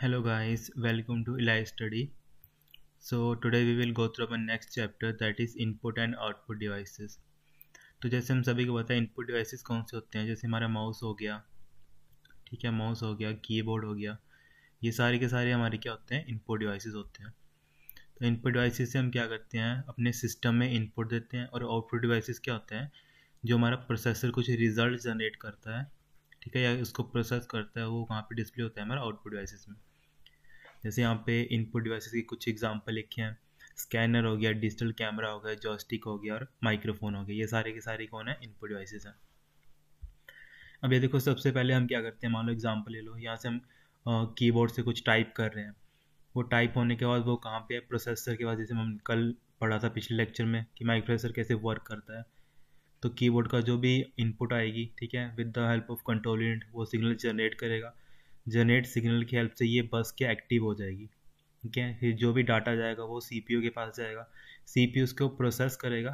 Hello guys, welcome to Elite Study. So today we will go through our next chapter, that is input and output devices. तो जैसे हम सभी को पता है input devices कौन से होते हैं, जैसे हमारा mouse हो गया, ठीक है, mouse हो गया, keyboard हो गया, ये सारे के सारे हमारे क्या होते हैं, input devices होते हैं। तो input devices से हम क्या करते हैं, अपने system में input देते हैं। और output devices क्या होते हैं, जो हमारा processor कुछ result generate करता है, ठीक है, या उसको process करता है, वो वहाँ पर display होता है हमारा output devices में। जैसे यहाँ पे इनपुट डिवाइसेस के कुछ एग्जांपल लिखे हैं, स्कैनर हो गया, डिजिटल कैमरा हो गया, जॉयस्टिक हो गया और माइक्रोफोन हो गया। ये सारे के सारे कौन है, इनपुट डिवाइसेस हैं। अब ये देखो, सबसे पहले हम क्या करते हैं, मान लो एग्जांपल ले लो, यहाँ से हम कीबोर्ड से कुछ टाइप कर रहे हैं। वो टाइप होने के बाद वो कहाँ पर है, प्रोसेसर के बाद। जैसे हम कल पढ़ा था पिछले लेक्चर में कि माइक्रोप्रोसेसर कैसे वर्क करता है। तो कीबोर्ड का जो भी इनपुट आएगी, ठीक है, with the help of control unit वो सिग्नल जनरेट करेगा। जनरेट सिग्नल की हेल्प से ये बस के एक्टिव हो जाएगी, ठीक है। फिर जो भी डाटा जाएगा वो सीपीयू के पास जाएगा, सीपीयू उसको प्रोसेस करेगा।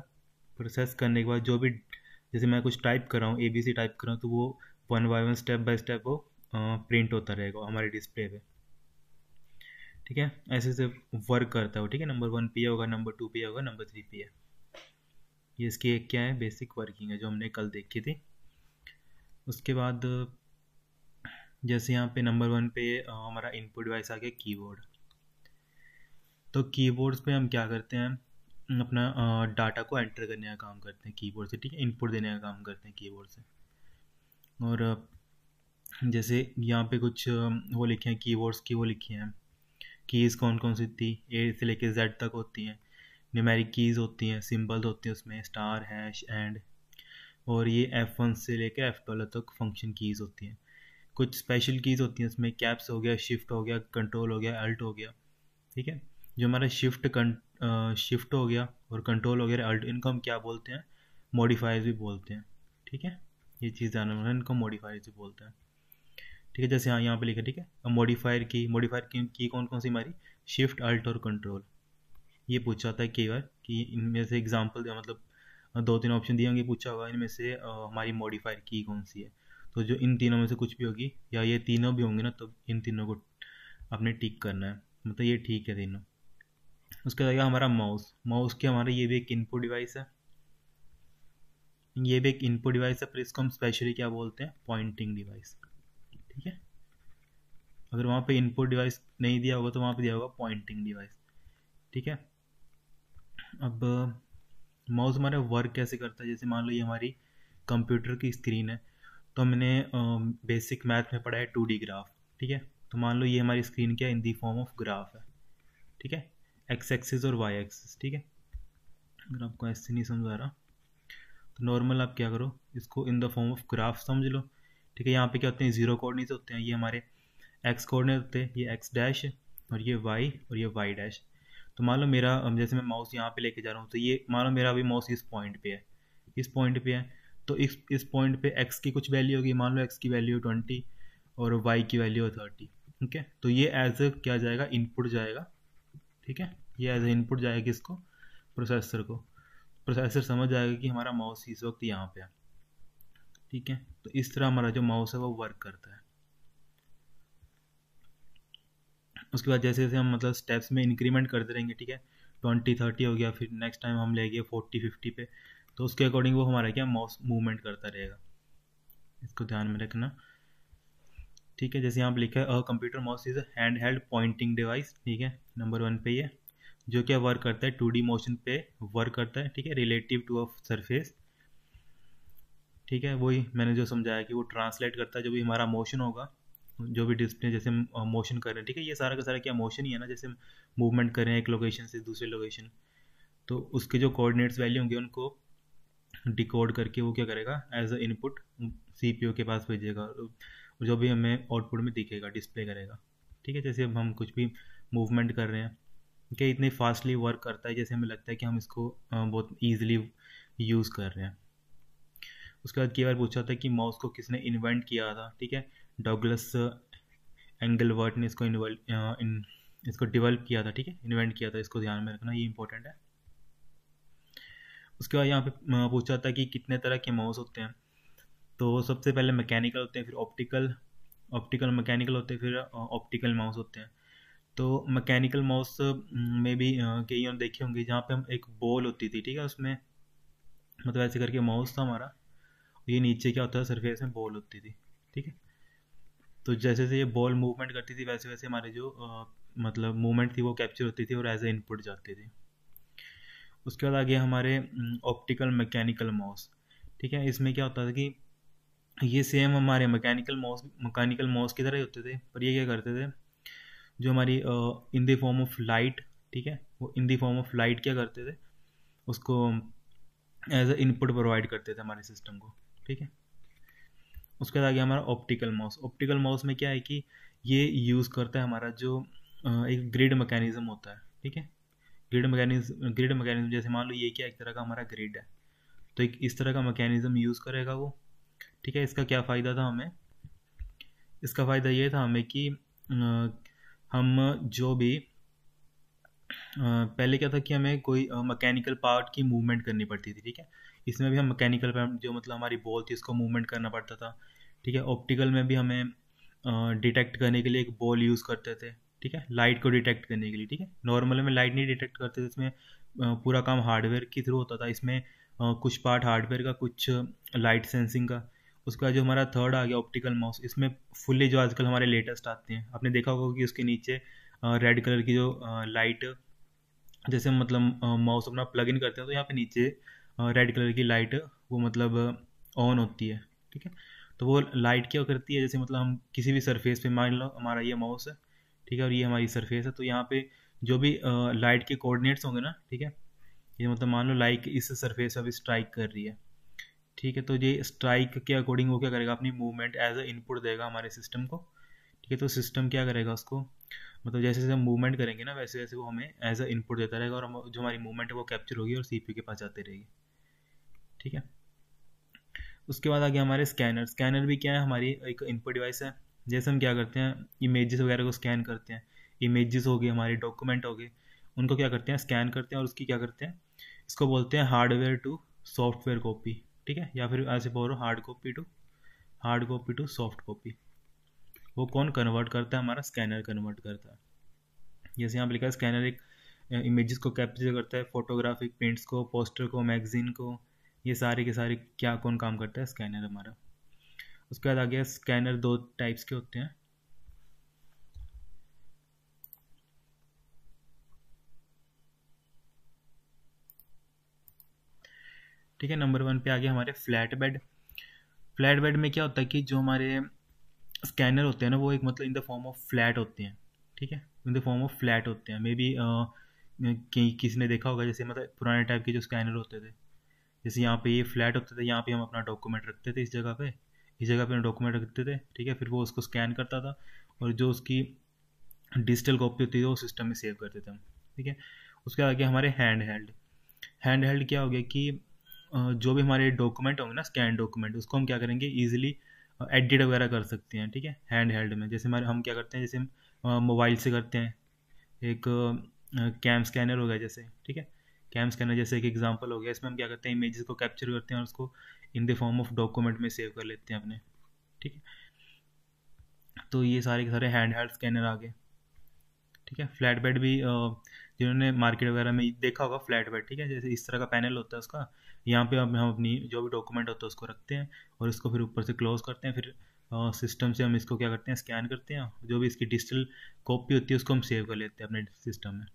प्रोसेस करने के बाद जो भी, जैसे मैं कुछ टाइप कर रहा हूँ, एबीसी टाइप कर रहा हूँ, तो वो one by one step by step वो प्रिंट होता रहेगा हमारे डिस्प्ले पे, ठीक है। ऐसे से वर्क करता है वो, ठीक है। नंबर 1 पे ये होगा, नंबर 2 पे ये होगा, नंबर 3 पे ये इसकी एक क्या है, बेसिक वर्किंग है जो हमने कल देखी थी। उसके बाद जैसे यहाँ पे नंबर 1 पे हमारा इनपुट डिवाइस आ गया कीबोर्ड। तो कीबोर्ड्स पे हम क्या करते हैं, अपना डाटा को एंटर करने का काम करते हैं कीबोर्ड से, ठीक है, इनपुट देने का काम करते हैं कीबोर्ड से। और जैसे यहाँ पे कुछ वो लिखे हैं, कीबोर्ड्स की वो लिखी हैं, कीज़ कौन कौन सी थी, ए से लेके जेड तक होती हैं, न्यूमेरिक कीज़ होती हैं, सिम्बल्स होते हैं उसमें, स्टार, हैश, एंड। और ये F1 से लेके F12 तक फंक्शन कीज़ होती हैं। कुछ स्पेशल कीज़ होती हैं उसमें कैप्स हो गया, शिफ्ट हो गया, कंट्रोल हो गया, अल्ट हो गया, ठीक है। जो हमारा शिफ्ट हो गया और कंट्रोल हो गया, अल्ट, इनको हम क्या बोलते हैं, मॉडिफायर्स भी बोलते हैं, ठीक है। ये चीज़ जानना है, इनको मॉडिफायर्स भी बोलते हैं, ठीक है। जैसे हाँ यहाँ पे लिखा, ठीक है, मॉडिफायर की कौन कौन सी हमारी, शिफ्ट, अल्ट और कंट्रोल। ये पूछा था कई बार कि इनमें से एग्जाम्पल, मतलब 2-3 ऑप्शन दिए होंगे, पूछा होगा इनमें से हमारी मॉडिफायर की कौन सी है। तो जो इन तीनों में से कुछ भी होगी, या ये तीनों भी होंगे ना, तो इन तीनों को आपने टिक करना है, मतलब ये ठीक है तीनों। उसके बाद हमारा माउस के, हमारा ये भी एक इनपुट डिवाइस है, ये भी एक इनपुट डिवाइस है, पर इसको हम स्पेशली क्या बोलते हैं, पॉइंटिंग डिवाइस, ठीक है। अगर वहाँ पे इनपुट डिवाइस नहीं दिया होगा तो वहाँ पे दिया होगा पॉइंटिंग डिवाइस, ठीक है। अब माउस हमारा वर्क कैसे करता है, जैसे मान लो ये हमारी कंप्यूटर की स्क्रीन है, तो हमने बेसिक मैथ में पढ़ा है 2D ग्राफ, ठीक है। तो मान लो ये हमारी स्क्रीन क्या है, in the form of graph है, ठीक है, एक्स एक्सिस और वाई एक्सिस, ठीक है। अगर आपको ऐसे नहीं समझा रहा तो नॉर्मल आप क्या करो, इसको in the form of graph समझ लो, ठीक है। यहाँ पे क्या होते हैं, जीरो कोऑर्डिनेट्स होते हैं, ये हमारे एक्स कोऑर्डिनेट होते हैं, ये एक्स डैश और ये वाई डैश। तो मान लो मेरा, जैसे मैं माउस यहाँ पर लेके जा रहा हूँ, तो ये मान लो मेरा अभी माउस इस पॉइंट पे है, इस पॉइंट पे है। तो इस पॉइंट पे x की कुछ वैल्यू होगी, मान लो x की वैल्यू 20 और y की वैल्यू 30, ठीक है। तो ये एज ए क्या जाएगा, इनपुट जाएगा, ठीक है। ये एज ए इनपुट जाएगा किसको, प्रोसेसर को। प्रोसेसर समझ जाएगा कि हमारा माउस इस वक्त यहाँ पे है, ठीक है। तो इस तरह हमारा जो माउस है वो वर्क करता है। उसके बाद जैसे जैसे हम, मतलब स्टेप्स में इंक्रीमेंट करते रहेंगे, ठीक है। 20-30 हो गया, फिर नेक्स्ट टाइम हम ले गए 40-50 पे, तो उसके अकॉर्डिंग वो हमारा क्या, माउस मूवमेंट करता रहेगा, इसको ध्यान में रखना, ठीक है। जैसे यहाँ पे लिखा है, computer mouse is a hand held pointing device, ठीक है, नंबर 1 पे ये, जो क्या वर्क करता है 2D मोशन पे वर्क करता है, ठीक है, रिलेटिव टू अ सरफेस, ठीक है। वही मैंने जो समझाया कि वो ट्रांसलेट करता है जो भी हमारा मोशन होगा, जो भी डिस्प्ले, जैसे मोशन कर रहे हैं, ठीक है, ये सारा का सारा क्या मोशन ही है ना, जैसे मूवमेंट कर रहे हैं एक लोकेशन से दूसरे लोकेशन, तो उसके जो कोऑर्डिनेट्स वैल्यू होंगे उनको डिकोड करके वो क्या करेगा, एज अ इनपुट सीपीयू के पास भेजेगा और जो भी हमें आउटपुट में दिखेगा डिस्प्ले करेगा, ठीक है। जैसे अब हम कुछ भी मूवमेंट कर रहे हैं, ठीक है, इतने फास्टली वर्क करता है जैसे हमें लगता है कि हम इसको बहुत ईजिली यूज़ कर रहे हैं। उसके बाद कई बार पूछा था कि माउस को किसने इन्वेंट किया था, ठीक है, डगलस एंगलवर्ट ने इसको डेवलप किया था, ठीक है, इन्वेंट किया था, इसको ध्यान में रखना, ये इंपॉर्टेंट है। उसके बाद यहाँ पे पूछा था कि कितने तरह के माउस होते हैं, तो सबसे पहले मैकेनिकल होते हैं, फिर ऑप्टिकल, ऑप्टिकल मैकेनिकल होते हैं, फिर ऑप्टिकल माउस होते हैं। तो मैकेनिकल माउस में भी कई और देखे होंगे जहाँ पे हम एक बॉल होती थी, ठीक है, उसमें मतलब ऐसे करके माउस था हमारा, ये नीचे क्या होता है सरफेस में बॉल होती थी, ठीक है। तो जैसे जैसे ये बॉल मूवमेंट करती थी वैसे वैसे हमारे जो मतलब मूवमेंट थी वो कैप्चर होती थी और एज ए इनपुट जाती थी। उसके बाद आगे हमारे ऑप्टिकल मैकेनिकल माउस, ठीक है, इसमें क्या होता था कि ये सेम हमारे मैकेनिकल माउस की तरह ही होते थे, पर ये क्या करते थे जो हमारी in the form of light, ठीक है, वो in the form of light क्या करते थे उसको एज ए इनपुट प्रोवाइड करते थे हमारे सिस्टम को, ठीक है। उसके बाद आगे हमारा ऑप्टिकल माउस। ऑप्टिकल माउस में क्या है कि ये यूज़ करता है हमारा जो एक ग्रिड मैकेनिज़्म होता है, ठीक है, ग्रिड मैकेनिज़्म जैसे मान लो ये क्या एक तरह का हमारा ग्रिड है, तो एक इस तरह का मैकेनिज़्म यूज़ करेगा वो, ठीक है। इसका क्या फ़ायदा था हमें? इसका फ़ायदा ये था हमें कि हम जो भी पहले क्या था कि हमें कोई मैकेनिकल पार्ट की मूवमेंट करनी पड़ती थी, ठीक है, इसमें भी हम मैकेनिकल पार्ट जो मतलब हमारी बॉल थी उसको मूवमेंट करना पड़ता था, ठीक है। ऑप्टिकल में भी हमें डिटेक्ट करने के लिए एक बॉल यूज़ करते थे, ठीक है, लाइट को डिटेक्ट करने के लिए, ठीक है। नॉर्मल में लाइट नहीं डिटेक्ट करते थे, इसमें पूरा काम हार्डवेयर के थ्रू होता था, इसमें कुछ पार्ट हार्डवेयर का, कुछ लाइट सेंसिंग का। उसका जो हमारा थर्ड आ गया ऑप्टिकल माउस, इसमें फुल्ली जो आजकल हमारे लेटेस्ट आते हैं, आपने देखा होगा कि उसके नीचे रेड कलर की जो लाइट जैसे मतलब माउस अपना प्लग इन करते हैं तो यहाँ पे नीचे रेड कलर की लाइट वो मतलब ऑन होती है, ठीक है। तो वो लाइट क्या करती है जैसे मतलब हम किसी भी सरफेस पे, मान लो हमारा ये माउस है, ठीक है, और ये हमारी सरफेस है, तो यहाँ पे जो भी लाइट के कोऑर्डिनेट्स होंगे ना, ठीक है, ये मतलब मान लो लाइट इस सरफेस अभी स्ट्राइक कर रही है, ठीक है, तो ये स्ट्राइक के अकॉर्डिंग वो क्या करेगा अपनी मूवमेंट एज ए इनपुट देगा हमारे सिस्टम को, ठीक है। तो सिस्टम क्या करेगा उसको मतलब जैसे जैसे हम मूवमेंट करेंगे ना वैसे वैसे वो हमें एज अ इनपुट देता रहेगा और हम जो हमारी मूवमेंट है वो कैप्चर होगी और सीपीयू के पास जाते रहेगी, ठीक है। उसके बाद आगे हमारे स्कैनर। स्कैनर भी क्या है, हमारी एक इनपुट डिवाइस है। जैसे हम क्या करते हैं इमेजेस वगैरह को स्कैन करते हैं, इमेजेस हो गए हमारे, डॉक्यूमेंट हो गए, उनको क्या करते हैं स्कैन करते हैं और उसकी क्या करते हैं इसको बोलते हैं हार्डवेयर टू सॉफ्टवेयर कॉपी, ठीक है, या फिर ऐसे बोलो hard copy to soft copy. वो कौन कन्वर्ट करता है? हमारा स्कैनर कन्वर्ट करता है। जैसे यहाँ पर लिखा है स्कैनर एक इमेजेस को कैप्चर करता है, फोटोग्राफिक प्रिंट्स को, पोस्टर को, मैगजीन को, ये सारे के सारे क्या कौन काम करता है स्कैनर हमारा। उसके बाद आ गया स्कैनर दो टाइप्स के होते हैं। ठीक है, नंबर 1 पे आ गया हमारे फ्लैट बेड। फ्लैट बेड में क्या होता है कि जो हमारे स्कैनर होते हैं ना वो एक मतलब in the form of flat होते हैं, ठीक है, in the form of flat होते हैं। मे बी किसी ने देखा होगा जैसे मतलब पुराने टाइप के जो स्कैनर होते थे, जैसे यहाँ पे ये फ्लैट होते थे, यहाँ पे हम अपना डॉक्यूमेंट रखते थे, इस जगह पे हम डॉक्यूमेंट रखते थे, ठीक है, फिर वो उसको स्कैन करता था और जो उसकी डिजिटल कॉपी होती थी वो सिस्टम में सेव करते थे हम, ठीक है। उसके आगे हमारे हैंड हेल्ड क्या हो गया कि जो भी हमारे डॉक्यूमेंट होंगे ना स्कैन डॉक्यूमेंट उसको हम क्या करेंगे ईजिली एडिट वगैरह कर सकते हैं, ठीक है, हैंड हेल्ड में। जैसे हमारे हम क्या करते हैं जैसे हम मोबाइल से करते हैं, एक कैम स्कैनर हो गया जैसे, ठीक है, कैम स्कैनर जैसे एक एग्जांपल हो गया। इसमें हम क्या करते हैं इमेजेस को कैप्चर करते हैं और उसको in the form of document में सेव कर लेते हैं अपने, ठीक है। तो ये सारे के सारे हैंड हेल्ड स्कैनर आ गए, ठीक है। फ्लैट बेड भी जिन्होंने मार्केट वगैरह में देखा होगा फ्लैट बेड, ठीक है, जैसे इस तरह का पैनल होता है उसका, यहाँ पे हम अपनी जो भी डॉक्यूमेंट होता है उसको रखते हैं और इसको फिर ऊपर से क्लोज करते हैं, फिर सिस्टम से हम इसको क्या करते हैं स्कैन करते हैं, जो भी इसकी डिजिटल कॉपी होती है उसको हम सेव कर लेते हैं अपने सिस्टम में।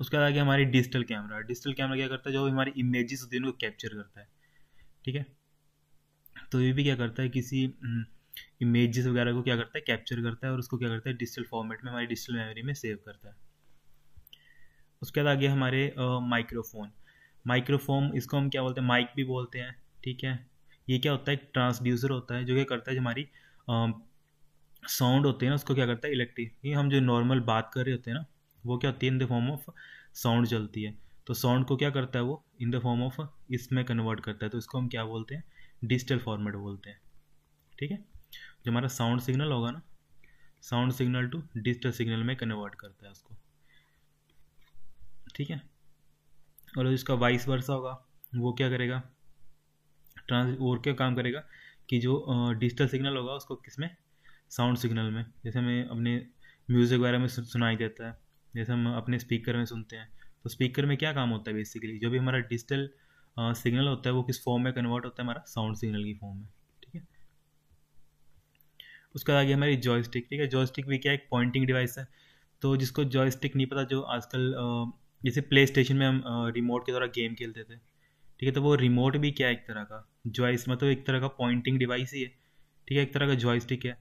उसके बाद आगे हमारी डिजिटल कैमरा। डिजिटल कैमरा क्या करता है जो हमारी इमेजेस होती है उनको कैप्चर करता है, ठीक है। तो ये भी क्या करता है किसी इमेजेस वगैरह को क्या करता है कैप्चर करता है और उसको क्या करता है डिजिटल फॉर्मेट में हमारी डिजिटल मेमोरी में सेव करता है। उसके बाद आगे हमारे माइक्रोफोन, इसको हम क्या बोलते हैं माइक भी बोलते हैं, ठीक है। ये क्या होता है एक ट्रांसड्यूसर होता है जो क्या करता है जो हमारी साउंड होते हैं ना उसको क्या करता है इलेक्ट्रिक, हम जो नॉर्मल बात कर रहे होते हैं ना वो क्या होती है in the form of sound चलती है, तो साउंड को क्या करता है वो इन द फॉर्म ऑफ इसमें कन्वर्ट करता है, तो इसको हम क्या बोलते हैं डिजिटल फॉर्मेट बोलते हैं, ठीक है। जो हमारा साउंड सिग्नल होगा ना sound signal to digital signal में कन्वर्ट करता है उसको, ठीक है। और इसका वाइस वर्सा होगा वो क्या करेगा और क्या काम करेगा कि जो डिजिटल सिग्नल होगा उसको किस में, साउंड सिग्नल में, जैसे हमें अपने म्यूज़िक वगैरह में सुनाई देता है, जैसे हम अपने स्पीकर में सुनते हैं, तो स्पीकर में क्या काम होता है, बेसिकली जो भी हमारा डिजिटल सिग्नल होता है वो किस फॉर्म में कन्वर्ट होता है, हमारा साउंड सिग्नल की फॉर्म में, ठीक है। उसके बाद आगे हमारी जॉयस्टिक, ठीक है, जॉयस्टिक भी क्या एक पॉइंटिंग डिवाइस है। तो जिसको जॉयस्टिक नहीं पता, जो आजकल जैसे प्ले स्टेशन में हम रिमोट के द्वारा गेम खेलते थे, ठीक है, तो वो रिमोट भी क्या एक तरह का जॉयस, मतलब एक तरह का पॉइंटिंग डिवाइस ही है, ठीक है, एक तरह का जॉयस्टिक है।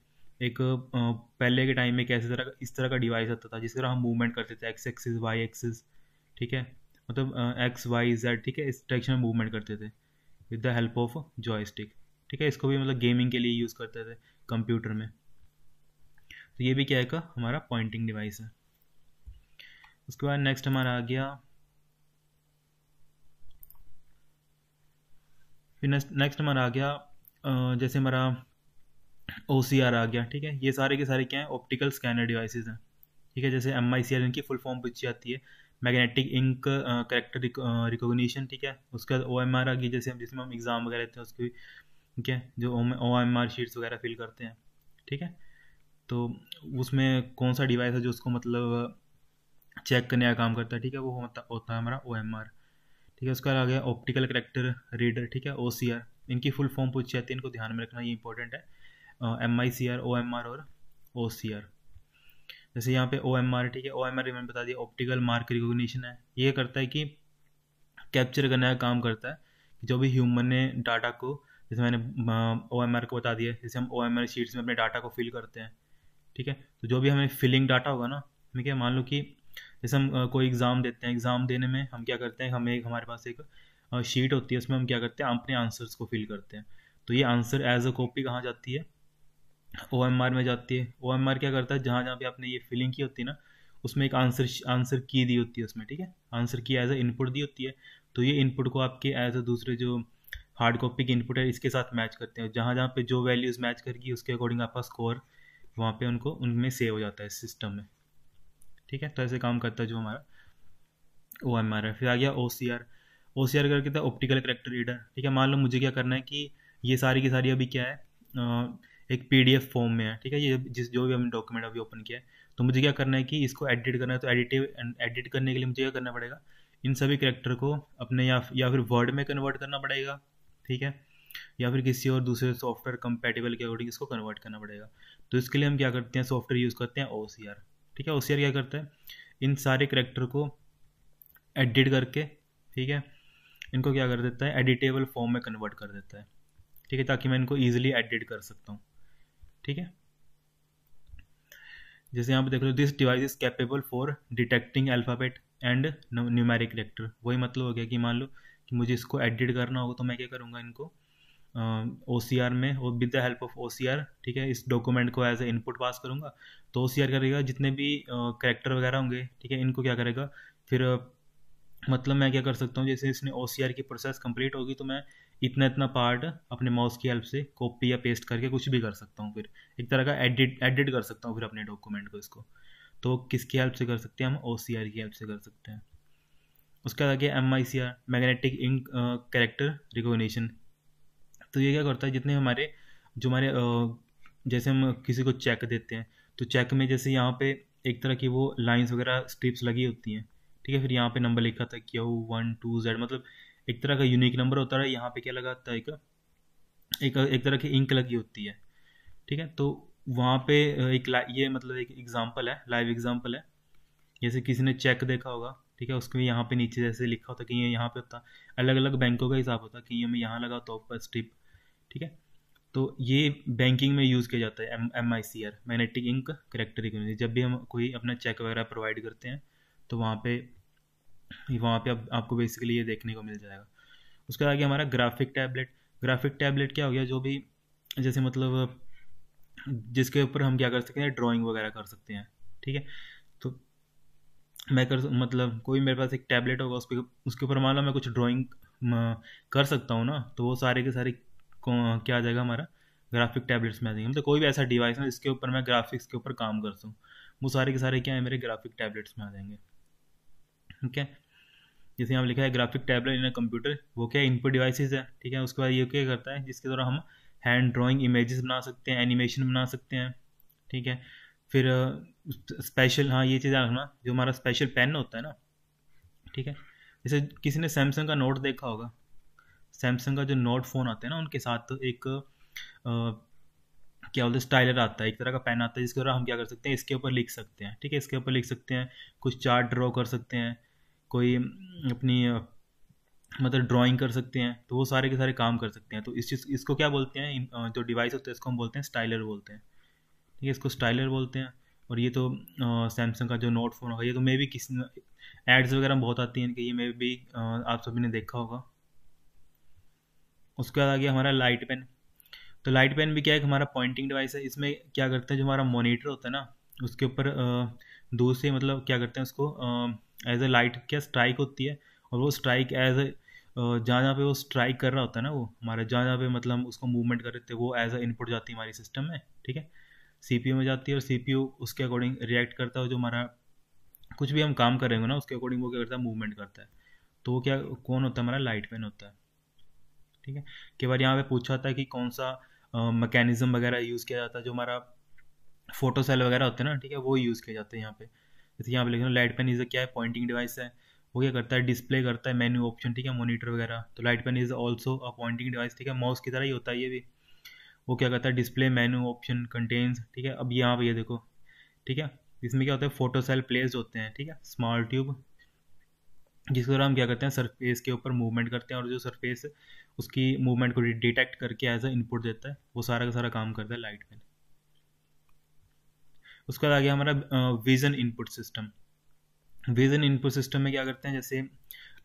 एक पहले के टाइम में कैसे तरह इस तरह का डिवाइस होता था जिसके द्वारा हम मूवमेंट करते थे, एक्स एक्सिस, वाई एक्सिस, ठीक है, मतलब एक्स वाई जेड, ठीक है, इस डायरेक्शन में मूवमेंट करते थे with the help of joystick, ठीक है। इसको भी मतलब गेमिंग के लिए यूज़ करते थे कंप्यूटर में, तो ये भी क्या है का हमारा पॉइंटिंग डिवाइस है। उसके बाद नेक्स्ट हमारा आ गया, फिर नेक्स्ट हमारा आ गया जैसे हमारा OCR आ गया, ठीक है, ये सारे के सारे क्या हैं, ऑप्टिकल स्कैनर डिवाइसेस हैं, ठीक है। जैसे MICR इनकी फुल फॉर्म पूछी जाती है, मैग्नेटिक इंक कैरेक्टर रिकॉग्निशन, ठीक है। उसके बाद OMR आ गई, जैसे हम जिसमें हम एग्जाम वगैरह देते हैं उसकी, ठीक है, जो OMR शीट्स वगैरह फिल करते हैं, ठीक है। तो उसमें कौन सा डिवाइस है जो उसको मतलब चेक करने का काम करता है, ठीक है, वो होता है हमारा OMR, ठीक है। उसका आ गया ऑप्टिकल कैरेक्टर रीडर, ठीक है, OCR, इनकी फुल फॉर्म पूछी जाती है, इनको ध्यान में रखना ये इंपॉर्टेंट है, MICR, OMR और OCR। जैसे यहाँ पे OMR, ठीक है, OMR मैंने बता दिया, ऑप्टिकल मार्क रिकॉग्निशन है, ये करता है कि कैप्चर करने का काम करता है जो भी ह्यूमन ने डाटा को, जैसे मैंने OMR को बता दिया, जैसे हम OMR शीट्स में अपने डाटा को फिल करते हैं, ठीक है, तो जो भी हमें फिलिंग डाटा होगा ना, हमें क्या, मान लो कि जैसे हम कोई एग्ज़ाम देते हैं, एग्ज़ाम देने में हम क्या करते हैं, हमें हमारे पास एक शीट होती है, उसमें हम क्या करते हैं, अपने आंसर्स को फिल करते हैं, तो ये आंसर एज अ कॉपी कहाँ जाती है, OMR में जाती है। OMR क्या करता है, जहाँ जहाँ पे आपने ये फिलिंग की होती है ना, उसमें एक आंसर की दी होती है उसमें, ठीक है, आंसर की एज अ इनपुट दी होती है, तो ये इनपुट को आपके एज अ दूसरे जो हार्ड कॉपी की इनपुट है इसके साथ मैच करते हैं, जहाँ जहाँ पे जो वैल्यूज़ मैच करेगी उसके अकॉर्डिंग आपका स्कोर वहाँ पे उनको उनमें सेव हो जाता है सिस्टम में, ठीक है। तो ऐसे काम करता है जो हमारा OMR है। फिर आ गया OCR करके था ऑप्टिकल कैरेक्टर रीडर, ठीक है। मान लो मुझे क्या करना है कि ये सारी की सारी अभी क्या है एक PDF फॉर्म में है, ठीक है, ये जिस जो भी हमने डॉक्यूमेंट अभी ओपन किया है, तो मुझे क्या करना है कि इसको एडिट करना है, तो एडिट करने के लिए मुझे क्या करना पड़ेगा, इन सभी कैरेक्टर को अपने या फिर वर्ड में कन्वर्ट करना पड़ेगा, ठीक है, या फिर किसी और दूसरे सॉफ्टवेयर कंपैटिबल के अकॉर्डिंग इसको कन्वर्ट करना पड़ेगा। तो इसके लिए हम क्या करते हैं, सॉफ्टवेयर यूज़ करते हैं OCR, ठीक है। OCR क्या करता है, इन सारे करैक्टर को एडिट करके, ठीक है, इनको क्या कर देता है, एडिटेबल फॉर्म में कन्वर्ट कर देता है, ठीक है, ताकि मैं इनको ईजिली एडिट कर सकता हूँ, ठीक है। जैसे यहाँ पे देख लो, this device is capable for detecting alphabet and numeric character, वही मतलब हो गया कि मान लो कि मुझे इसको एडिट करना होगा, तो मैं क्या करूँगा, इनको OCR में और with the help of OCR, ठीक है, इस डॉक्यूमेंट को एज ए इनपुट पास करूँगा, तो OCR करेगा जितने भी कैरेक्टर वगैरह होंगे, ठीक है, इनको क्या करेगा फिर मतलब मैं क्या कर सकता हूँ, जैसे इसने OCR की प्रोसेस कंप्लीट होगी तो मैं इतना इतना पार्ट अपने माउस की हेल्प से कॉपी या पेस्ट करके कुछ भी कर सकता हूँ, फिर एक तरह का एडिट कर सकता हूँ फिर अपने डॉक्यूमेंट को। इसको तो किसकी हेल्प से कर सकते हैं हम, OCR की हेल्प से कर सकते हैं। उसके बाद आगे MICR, magnetic ink character recognition, तो ये क्या करता है, जितने हमारे जो हमारे जैसे हम किसी को चेक देते हैं, तो चेक में जैसे यहाँ पे एक तरह की वो लाइंस वगैरह स्ट्रिप्स लगी होती हैं, ठीक है, फिर यहाँ पे नंबर लिखा था Q 1 2 Z, मतलब एक तरह का यूनिक नंबर होता है, यहाँ पे क्या लगा था एक तरह की इंक लगी होती है, ठीक है। तो वहाँ पे ये मतलब एक एग्जाम्पल है, लाइव एग्जाम्पल है, जैसे किसी ने चेक देखा होगा, ठीक है, उसके यहाँ पे नीचे जैसे लिखा होता कि ये यहाँ पे होता, अलग अलग बैंकों का हिसाब होता कि ये हमें यहाँ लगा तो आपका स्ट्रिप, ठीक है। तो ये बैंकिंग में यूज़ किया जाता है MICR, magnetic ink character recognition, जब भी हम कोई अपना चेक वगैरह प्रोवाइड करते हैं तो वहाँ पे आपको बेसिकली ये देखने को मिल जाएगा। उसके आगे हमारा ग्राफिक टैबलेट क्या हो गया, जो भी जैसे मतलब जिसके ऊपर हम क्या कर सकते हैं, ड्राॅइंग वगैरह कर सकते हैं, ठीक है। तो मतलब कोई मेरे पास एक टैबलेट होगा, उसके ऊपर मान लो मैं कुछ ड्राइंग कर सकता हूँ ना, तो वो सारे के सारे क्या आ जाएगा, हमारा ग्राफिक टैबलेट्स में आ जाएंगे। मतलब कोई भी ऐसा डिवाइस है जिसके ऊपर मैं ग्राफिक्स के ऊपर काम कर सकूँ, वो सारे के सारे क्या है, मेरे ग्राफिक टैबलेट्स में आ जाएंगे, ठीक है। जैसे यहाँ लिखा है ग्राफिक टैबलेट इन कंप्यूटर, वो क्या इनपुट डिवाइसेज है, ठीक है। उसके बाद ये क्या करता है, जिसके द्वारा हम हैंड ड्राइंग, इमेजेस बना सकते हैं, एनिमेशन बना सकते हैं, ठीक है। फिर स्पेशल, हाँ ये चीज़ रखना, जो हमारा स्पेशल पेन होता है ना, ठीक है। जैसे किसी ने सैमसंग का नोट देखा होगा, सैमसंग का जो नोट फ़ोन आते हैं ना, उनके साथ एक क्या बोलते स्टाइलर आता है, एक तरह का पेन आता है, जिसके द्वारा हम क्या कर सकते हैं, इसके ऊपर लिख सकते हैं, ठीक है। इसके ऊपर लिख सकते हैं, कुछ चार्ट ड्रॉ कर सकते हैं, कोई अपनी मतलब ड्राइंग कर सकते हैं, तो वो सारे के सारे काम कर सकते हैं। तो इस चीज़, इसको क्या बोलते हैं, जो डिवाइस होता है इसको हम बोलते हैं स्टाइलर बोलते हैं, ठीक है, इसको स्टाइलर बोलते हैं। और ये तो सैमसंग का जो नोट फ़ोन होगा, ये तो मे बी किसी एड्स वगैरह बहुत आती हैं इनके, ये मे बी आप सभी ने देखा होगा। उसके बाद आ गया हमारा लाइट पेन। तो लाइट पेन भी क्या है, हमारा पॉइंटिंग डिवाइस है। इसमें क्या करते हैं, जो हमारा मॉनिटर होता है ना, उसके ऊपर दूर से मतलब क्या करते हैं, उसको एज ए लाइट क्या स्ट्राइक होती है, और वो स्ट्राइक एज ए जहाँ जहाँ पे वो स्ट्राइक कर रहा होता है ना, वो हमारा जहाँ जहाँ पे मतलब उसको मूवमेंट कर रहे थे, वो एज ए इनपुट जाती है हमारी सिस्टम में, ठीक है, CPU में जाती है। और CPU उसके अकॉर्डिंग रिएक्ट करता है, जो हमारा कुछ भी हम काम कर रहे हो ना, उसके अकॉर्डिंग वो क्या करता है, मूवमेंट करता है। तो वो क्या कौन होता है, हमारा लाइट पेन होता है, ठीक है। कई बार यहाँ पे पूछा था कि कौन सा मैकेनिज्म वगैरह यूज़ किया जाता है, जो हमारा फोटो सेल वगैरह होता है ना, ठीक है, वो यूज़ किया जाता है यहाँ पे। जैसे यहाँ पे लिखना लाइट पेन इज़ क्या है, पॉइंटिंग डिवाइस है, वो क्या करता है, डिस्प्ले करता है मेन्यू ऑप्शन, ठीक है, मॉनिटर वगैरह। तो light pen is also a pointing device, ठीक है, माउस की तरह ही होता है ये भी। वो क्या करता है, डिस्प्ले मेन्यू ऑप्शन कंटेन्स, ठीक है। अब यहाँ पर ये देखो, ठीक है, इसमें क्या होता है, फोटो सेल प्लेस्ड होते हैं, ठीक है, स्मॉल ट्यूब, जिसके द्वारा हम क्या करते हैं, सरफेस के ऊपर मूवमेंट करते हैं, और जो सरफेस उसकी मूवमेंट को डिटेक्ट करके एज ए इनपुट देता है, वो सारा का सारा काम करता है लाइट पेन। उसके बाद आ गया हमारा vision input system. Vision input system में क्या करते हैं, जैसे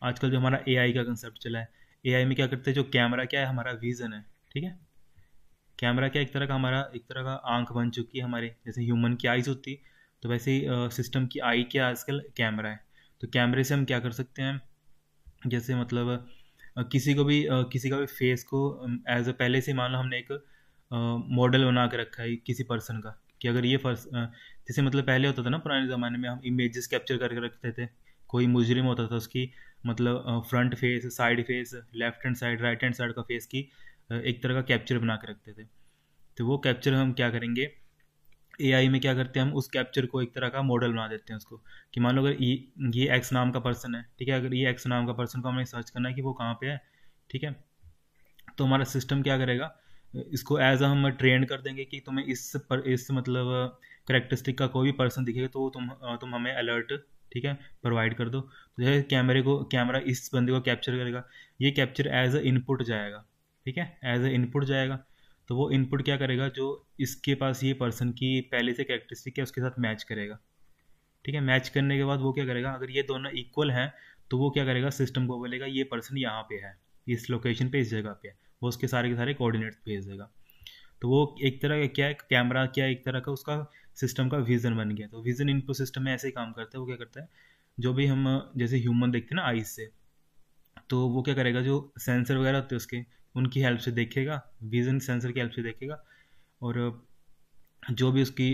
आजकल जो हमारा AI का कंसेप्ट चला है, AI में क्या करते हैं, जो कैमरा क्या है, हमारा विज़न है, ठीक है। कैमरा क्या एक तरह का, हमारा एक तरह का आंख बन चुकी है हमारे, जैसे ह्यूमन की आईज होती, तो वैसे ही सिस्टम की आई क्या आजकल कैमरा है। तो कैमरे से हम क्या कर सकते हैं, जैसे मतलब किसी को भी किसी का भी फेस को एज अ पहले से मान लो हमने एक मॉडल बना के रखा है किसी पर्सन का, कि अगर ये जैसे मतलब पहले होता था ना पुराने ज़माने में, हम इमेजेस कैप्चर करके रखते थे, कोई मुजरिम होता था उसकी मतलब front face, side face, left hand side, right hand side का फेस की एक तरह का कैप्चर बना के रखते थे। तो वो कैप्चर हम क्या करेंगे, AI में क्या करते हैं, हम उस कैप्चर को एक तरह का मॉडल बना देते हैं उसको, कि मान लो अगर ये X नाम का पर्सन है, ठीक है, अगर ये X नाम का पर्सन को हमें सर्च करना है कि वो कहाँ पे है, ठीक है, तो हमारा सिस्टम क्या करेगा, इसको एज अ हम ट्रेन कर देंगे कि तुम्हें इस मतलब करेक्टरिस्टिक का कोई भी पर्सन दिखेगा तो तुम हमें अलर्ट, ठीक है, प्रोवाइड कर दो। तो जैसे कैमरा इस बंदे को कैप्चर करेगा, ये कैप्चर एज अ इनपुट जाएगा, ठीक है, एज अ इनपुट जाएगा। तो वो इनपुट क्या करेगा, जो इसके पास ये पर्सन की पहले से कैरेक्टरिस्टिक है उसके साथ मैच करेगा, ठीक है। मैच करने के बाद वो क्या करेगा, अगर ये दोनों इक्वल हैं तो वो क्या करेगा, सिस्टम को बोलेगा ये पर्सन यहाँ पे है, इस लोकेशन पे, इस जगह पे है, वो उसके सारे के सारे कोऑर्डिनेट्स भेज देगा। तो वो एक तरह का क्या है, कैमरा क्या एक तरह का उसका सिस्टम का विज़न बन गया। तो विज़न इनपुट सिस्टम में ऐसे ही काम करता है। वो क्या करता है, जो भी हम जैसे ह्यूमन देखते हैं ना आईज से, तो वो क्या करेगा, जो सेंसर वगैरह होते हैं उसके, उनकी हेल्प से देखेगा, विज़न सेंसर की हेल्प से देखेगा, और जो भी उसकी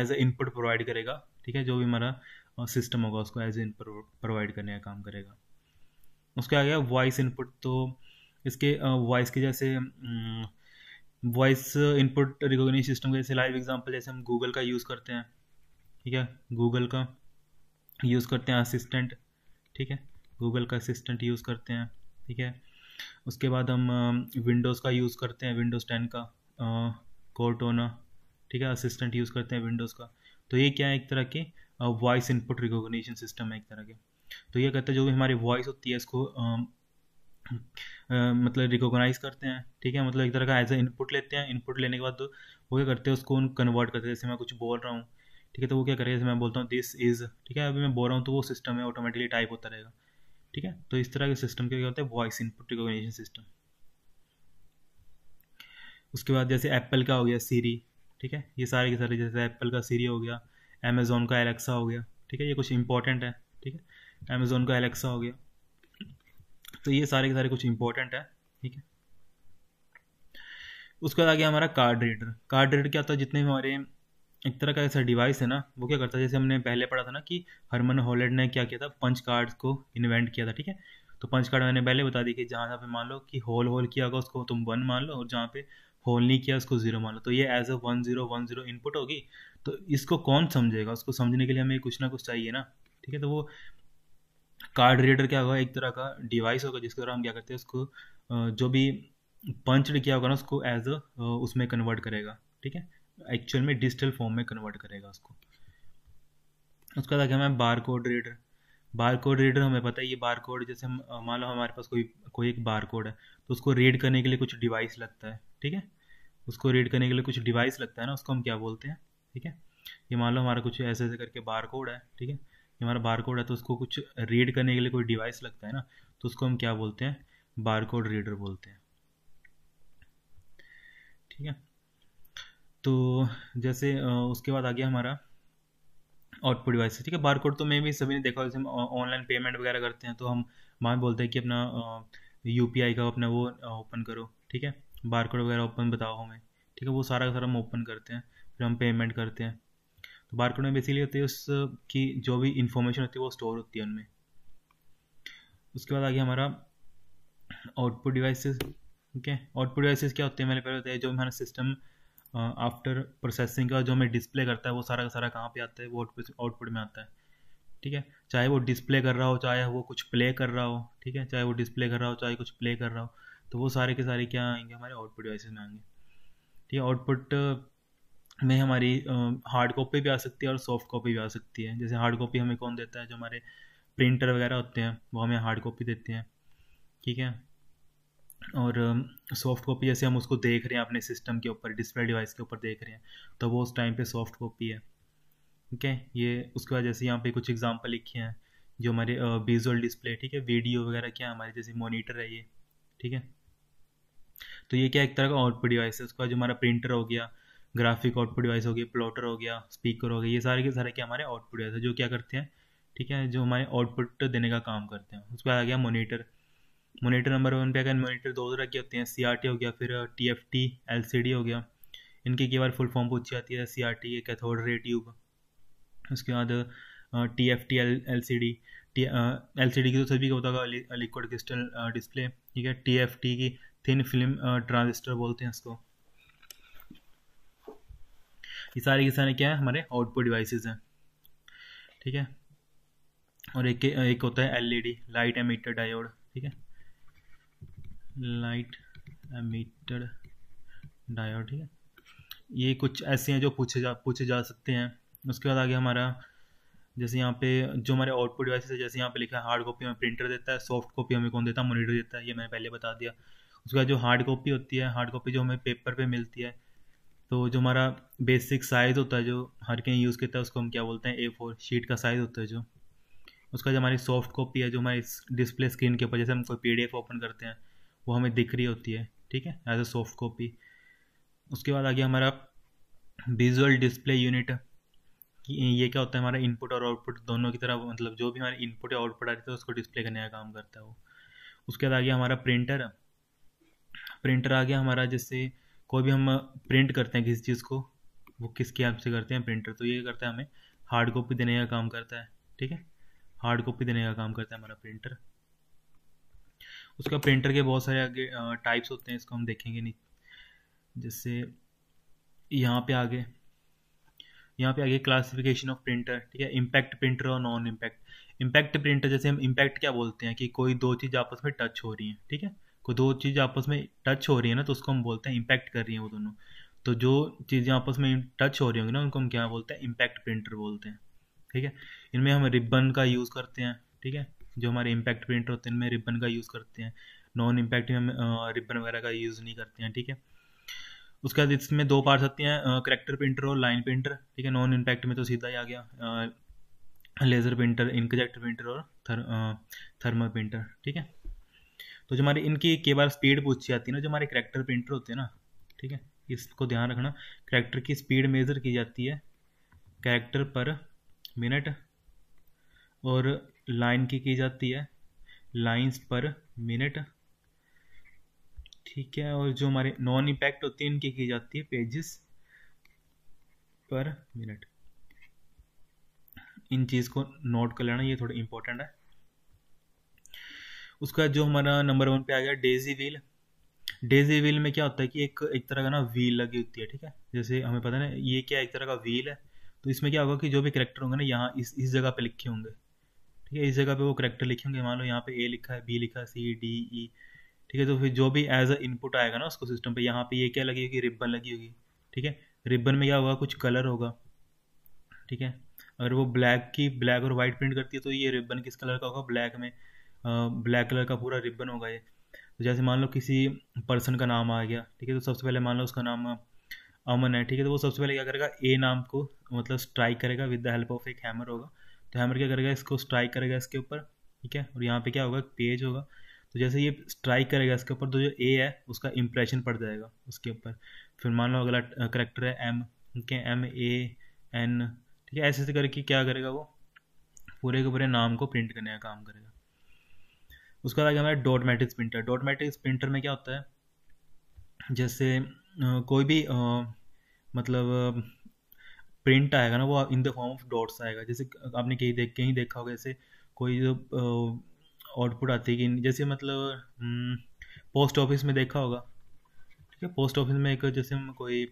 एज ए इनपुट प्रोवाइड करेगा, ठीक है, जो भी हमारा सिस्टम होगा उसको एज ए इनपुट प्रोवाइड करने का काम करेगा। उसके आ गया वॉइस इनपुट। तो इसके वॉइस के जैसे वॉइस इनपुट रिकॉग्निशन सिस्टम के जैसे लाइव एग्जांपल, जैसे हम गूगल का यूज़ करते हैं, ठीक है, गूगल का यूज़ करते हैं असिस्टेंट, ठीक है, गूगल का असिस्टेंट यूज़ करते हैं, ठीक है। उसके बाद हम विंडोज़ का यूज़ करते हैं, विंडोज़ 10 का कोर्टाना, ठीक है, असिस्टेंट यूज़ करते हैं विंडोज़ का। तो ये क्या है, एक तरह के वॉइस इनपुट रिकॉग्निशन सिस्टम है एक तरह के। तो ये कहता है जो भी हमारी वॉइस होती है इसको मतलब रिकॉग्नाइज़ करते हैं, ठीक है, मतलब एक तरह का एज ए इनपुट लेते हैं। इनपुट लेने के बाद वो क्या करते हैं, उसको उन कन्वर्ट करते हैं। जैसे मैं कुछ बोल रहा हूँ, ठीक है, तो वो क्या करेगा, जैसे मैं बोलता हूँ दिस इज़, ठीक है, अभी मैं बोल रहा हूँ तो वो सिस्टम में ऑटोमेटिकली टाइप होता रहेगा, ठीक है। तो इस तरह के सिस्टम क्या होता है, वॉइस इनपुट रिकॉग्निशन सिस्टम। उसके बाद जैसे एप्पल का हो गया सीरी, ठीक है, ये सारे के सारे, जैसे एप्पल का सीरी हो गया, अमेज़ॉन का एलेक्सा हो गया, ठीक है, ये कुछ इंपॉर्टेंट है, ठीक है, अमेज़ॉन का एलेक्सा हो गया। तो ये सारे के सारे कुछ इंपॉर्टेंट है, ठीक है। उसके बाद आ गया हमारा कार्ड रीडर। कार्ड रीडर क्या होता है, जितने हमारे एक तरह का ऐसा डिवाइस है ना, वो क्या करता है, जैसे हमने पहले पढ़ा था ना कि हरमन हॉलैंड ने क्या किया था, पंच कार्ड्स को इन्वेंट किया था, ठीक है। तो पंच कार्ड मैंने पहले बता दी कि जहाँ पे मान लो कि होल किया होगा उसको तुम वन मान लो, और जहाँ पे होल नहीं किया उसको जीरो मानो, तो ये एज अ 1010 इनपुट होगी। तो इसको कौन समझेगा, उसको समझने के लिए हमें कुछ ना कुछ चाहिए ना, ठीक है। तो वो कार्ड रीडर क्या होगा, एक तरह का डिवाइस होगा जिसके द्वारा हम क्या करते हैं उसको जो भी पंचड किया होगा ना उसको एज अ उसमें कन्वर्ट करेगा, ठीक है, एक्चुअल में डिजिटल फॉर्म में कन्वर्ट करेगा उसको। उसका था कि हमें बारकोड रीडर, बारकोड रीडर हमें पता है ये बारकोड, जैसे मान लो हमारे पास कोई एक बारकोड है तो उसको रीड करने के लिए कुछ डिवाइस लगता है, ठीक है, उसको रीड करने के लिए कुछ डिवाइस लगता है ना, उसको हम क्या बोलते हैं, ठीक है। ये मान लो हमारा कुछ ऐसे ऐसे करके बारकोड है, ठीक है, ये हमारा बारकोड है तो उसको कुछ रीड करने के लिए कोई डिवाइस लगता है ना, तो उसको हम क्या बोलते हैं, बारकोड रीडर बोलते हैं, ठीक है। तो जैसे उसके बाद आ गया हमारा आउटपुट डिवाइस, ठीक है। बारकोड तो मैं भी सभी ने देखा, जैसे हम ऑनलाइन पेमेंट वगैरह करते हैं तो हम वहाँ बोलते हैं कि अपना यूपीआई का अपना वो ओपन करो, ठीक है, बारकोड वगैरह ओपन बताओ हमें, ठीक है, वो सारा का सारा हम ओपन करते हैं, फिर हम पेमेंट करते हैं। तो बारकोड में बेसिकली होती है उसकी जो भी इंफॉर्मेशन होती है वो स्टोर होती है उनमें। उसके बाद आ गया हमारा आउटपुट डिवाइसेस, ठीक है। आउटपुट डिवाइसेस क्या होते हैं, मैंने पहले बताया जो हमारा सिस्टम आफ्टर प्रोसेसिंग का जो हमें डिस्प्ले करता है वो सारा का सारा कहाँ पे आता है, वो आउटपुट में आता है, ठीक है। चाहे वो डिस्प्ले कर रहा हो, चाहे वो कुछ प्ले कर रहा हो, ठीक है, चाहे वो डिस्प्ले कर रहा हो, चाहे कुछ प्ले कर रहा हो, तो वो सारे के सारे क्या आएंगे, हमारे आउटपुट डिवाइसेस में आएंगे, ठीक है। आउटपुट में हमारी हार्ड कॉपी भी आ सकती है और सॉफ्ट कॉपी भी आ सकती है। जैसे हार्ड कॉपी हमें कौन देता है, जो हमारे प्रिंटर वगैरह होते हैं वो हमें हार्ड कॉपी देते हैं, ठीक है। और सॉफ्ट कॉपी जैसे हम उसको देख रहे हैं अपने सिस्टम के ऊपर, डिस्प्ले डिवाइस के ऊपर देख रहे हैं तो वो उस टाइम पे सॉफ्ट कॉपी है, ठीक है। ये उसके बाद जैसे यहाँ पे कुछ एग्जांपल लिखे हैं जो हमारे विजुअल डिस्प्ले, ठीक है, वीडियो वगैरह क्या हमारे जैसे मॉनिटर है ये, ठीक है। तो ये क्या एक तरह का आउटपुट डिवाइस है। उसका जो हमारा प्रिंटर हो गया, ग्राफिक आउटपुट डिवाइस हो गया, प्लॉटर हो गया, स्पीकर हो गया, ये सारे के सारे क्या हमारे आउटपुट डिवाइस है जो क्या करते हैं, ठीक है, जो हमारे आउटपुट देने का काम करते हैं। उसके बाद आ गया मॉनिटर। मोनीटर नंबर 1 पे अगर मोनीटर दो तरह के होते हैं, सीआरटी हो गया, फिर टीएफटी एलसीडी हो गया। इनकी कई बार फुल फॉर्म पूछी जाती है, सीआरटी एक कैथोड रे ट्यूब, उसके बाद टीएफटी एलसीडी, एलसीडी की तो सभी को पता होगा, लिक्विड क्रिस्टल डिस्प्ले, ठीक है। टीएफटी की थिन फिल्म ट्रांजिस्टर बोलते हैं इसको। ये सारे के सारे क्या है, हमारे आउटपुट डिवाइसेज हैं, ठीक है। और एक होता है एलईडी, लाइट एमिटर डायोड, ठीक है, लाइट एमिटेड डायोड, ठीक है। ये कुछ ऐसे हैं जो पूछे जा सकते हैं। उसके बाद आगे हमारा जैसे यहाँ पे जो हमारे आउटपुट डिवाइस है, जैसे यहाँ पे लिखा है हार्ड कॉपी हमें प्रिंटर देता है, सॉफ्ट कॉपी हमें कौन देता है, मॉनिटर देता है, ये मैंने पहले बता दिया। उसके बाद जो हार्ड कॉपी होती है, हार्ड कॉपी जो हमें पेपर पे मिलती है, तो जो हमारा बेसिक साइज़ होता है जो हर कहीं यूज़ करता है उसको हम क्या बोलते हैं, A4 शीट का साइज़ होता है जो। उसका जो हमारी सॉफ्ट कॉपी है जो हमारी डिस्प्ले स्क्रीन के ऊपर, जैसे हम कोई PDF ओपन करते हैं वो हमें दिख रही होती है, ठीक है, एज अ सॉफ्ट कॉपी। उसके बाद आ गया हमारा विजुअल डिस्प्ले यूनिट। ये क्या होता है, हमारा इनपुट और आउटपुट दोनों की तरह, मतलब जो भी हमारे इनपुट या आउटपुट आ रही है उसको डिस्प्ले करने का काम करता है वो। उसके बाद आ गया हमारा प्रिंटर। प्रिंटर आ गया हमारा, जैसे कोई भी हम प्रिंट करते हैं किसी चीज़ को, वो किसके हेल्प से करते हैं, प्रिंटर। तो ये करता है हमें हार्ड कॉपी देने का काम करता है, ठीक है, हार्ड कॉपी देने का काम करता है हमारा प्रिंटर। उसका प्रिंटर के बहुत सारे आगे टाइप्स होते हैं, इसको हम देखेंगे नहीं। जैसे यहाँ पे आगे क्लासिफिकेशन ऑफ प्रिंटर, ठीक है, इम्पैक्ट प्रिंटर और नॉन इम्पैक्ट। इम्पैक्ट प्रिंटर, जैसे हम इम्पैक्ट क्या बोलते हैं कि कोई दो चीज़ आपस में टच हो रही है, ठीक है, कोई दो चीज़ आपस में टच हो रही है ना तो उसको हम बोलते हैं इम्पैक्ट कर रही है वो दोनों। तो जो चीज़ें आपस में टच हो रही होंगी ना उनको हम क्या बोलते हैं, इम्पैक्ट प्रिंटर बोलते हैं, ठीक है। इनमें हम रिबन का यूज़ करते हैं, ठीक है, जो हमारे इम्पैक्ट प्रिंटर होते हैं इनमें रिबन का यूज़ करते हैं। नॉन इम्पैक्ट में हम रिबन वगैरह का यूज़ नहीं करते हैं, ठीक है। उसके बाद इसमें दो पार्ट्स आते हैं, करेक्टर प्रिंटर और लाइन प्रिंटर, ठीक है। नॉन इम्पैक्ट में तो सीधा ही आ गया लेज़र प्रिंटर, इंकजेक्ट प्रिंटर और थर्मल प्रिंटर, ठीक है। तो जो हमारे इनकी कई बार स्पीड पूछी जाती है ना, जो हमारे करेक्टर प्रिंटर होते हैं ना, ठीक है, इसको ध्यान रखना, करेक्टर की स्पीड मेज़र की जाती है करेक्टर पर मिनट, और लाइन की जाती है लाइंस पर मिनट, ठीक है। और जो हमारे नॉन इम्पैक्ट होती है इनकी की जाती है पेजेस पर मिनट। इन चीज़ को नोट कर लेना, ये थोड़ा इम्पोर्टेंट है। उसका जो हमारा नंबर 1 पे आ गया डेजी व्हील। डेजी व्हील में क्या होता है कि एक तरह का ना व्हील लगी होती है, ठीक है, जैसे हमें पता ना ये क्या एक तरह का व्हील है। तो इसमें क्या होगा कि जो भी करेक्टर होंगे ना यहाँ इस जगह पे लिखे होंगे, ठीक है, इस जगह पे वो करेक्टर लिखे होंगे। मान लो यहाँ पे ए लिखा है, बी लिखा है, सी डी ई, ठीक है। तो फिर जो भी एज अ इनपुट आएगा ना उसको सिस्टम पर, यहाँ पे ये क्या लगी होगी, रिबन लगी होगी, ठीक है। रिबन में क्या होगा, कुछ कलर होगा, ठीक है। अगर वो ब्लैक और वाइट प्रिंट करती है तो ये रिबन किस कलर का होगा, ब्लैक में, ब्लैक कलर का पूरा रिबन होगा ये। तो जैसे मान लो किसी पर्सन का नाम आ गया, ठीक है, तो सबसे पहले मान लो उसका नाम अमन है, ठीक है, तो वो सबसे पहले क्या करेगा, ए नाम को मतलब स्ट्राइक करेगा विद द हेल्प ऑफ एक हैमर होगा। तो हैमर क्या करेगा, इसको स्ट्राइक करेगा इसके ऊपर, ठीक है। और यहाँ पे क्या होगा, एक पेज होगा। तो जैसे ये स्ट्राइक करेगा इसके ऊपर तो जो ए है उसका इंप्रेशन पड़ जाएगा उसके ऊपर। फिर मान लो अगला करेक्टर है एम, ठीक है, एम ए एन, ठीक है, ऐसे करके क्या करेगा वो पूरे के पूरे नाम को प्रिंट करने का काम करेगा। उसका बाद हमारा dot matrix printer. Dot matrix printer में क्या होता है, जैसे कोई भी मतलब प्रिंट आएगा ना वो in the form of dots आएगा। जैसे आपने कहीं देखा होगा, जैसे कोई जो आउटपुट आती है कि जैसे मतलब पोस्ट ऑफिस में देखा होगा, ठीक है, पोस्ट ऑफिस में एक जैसे हम कोई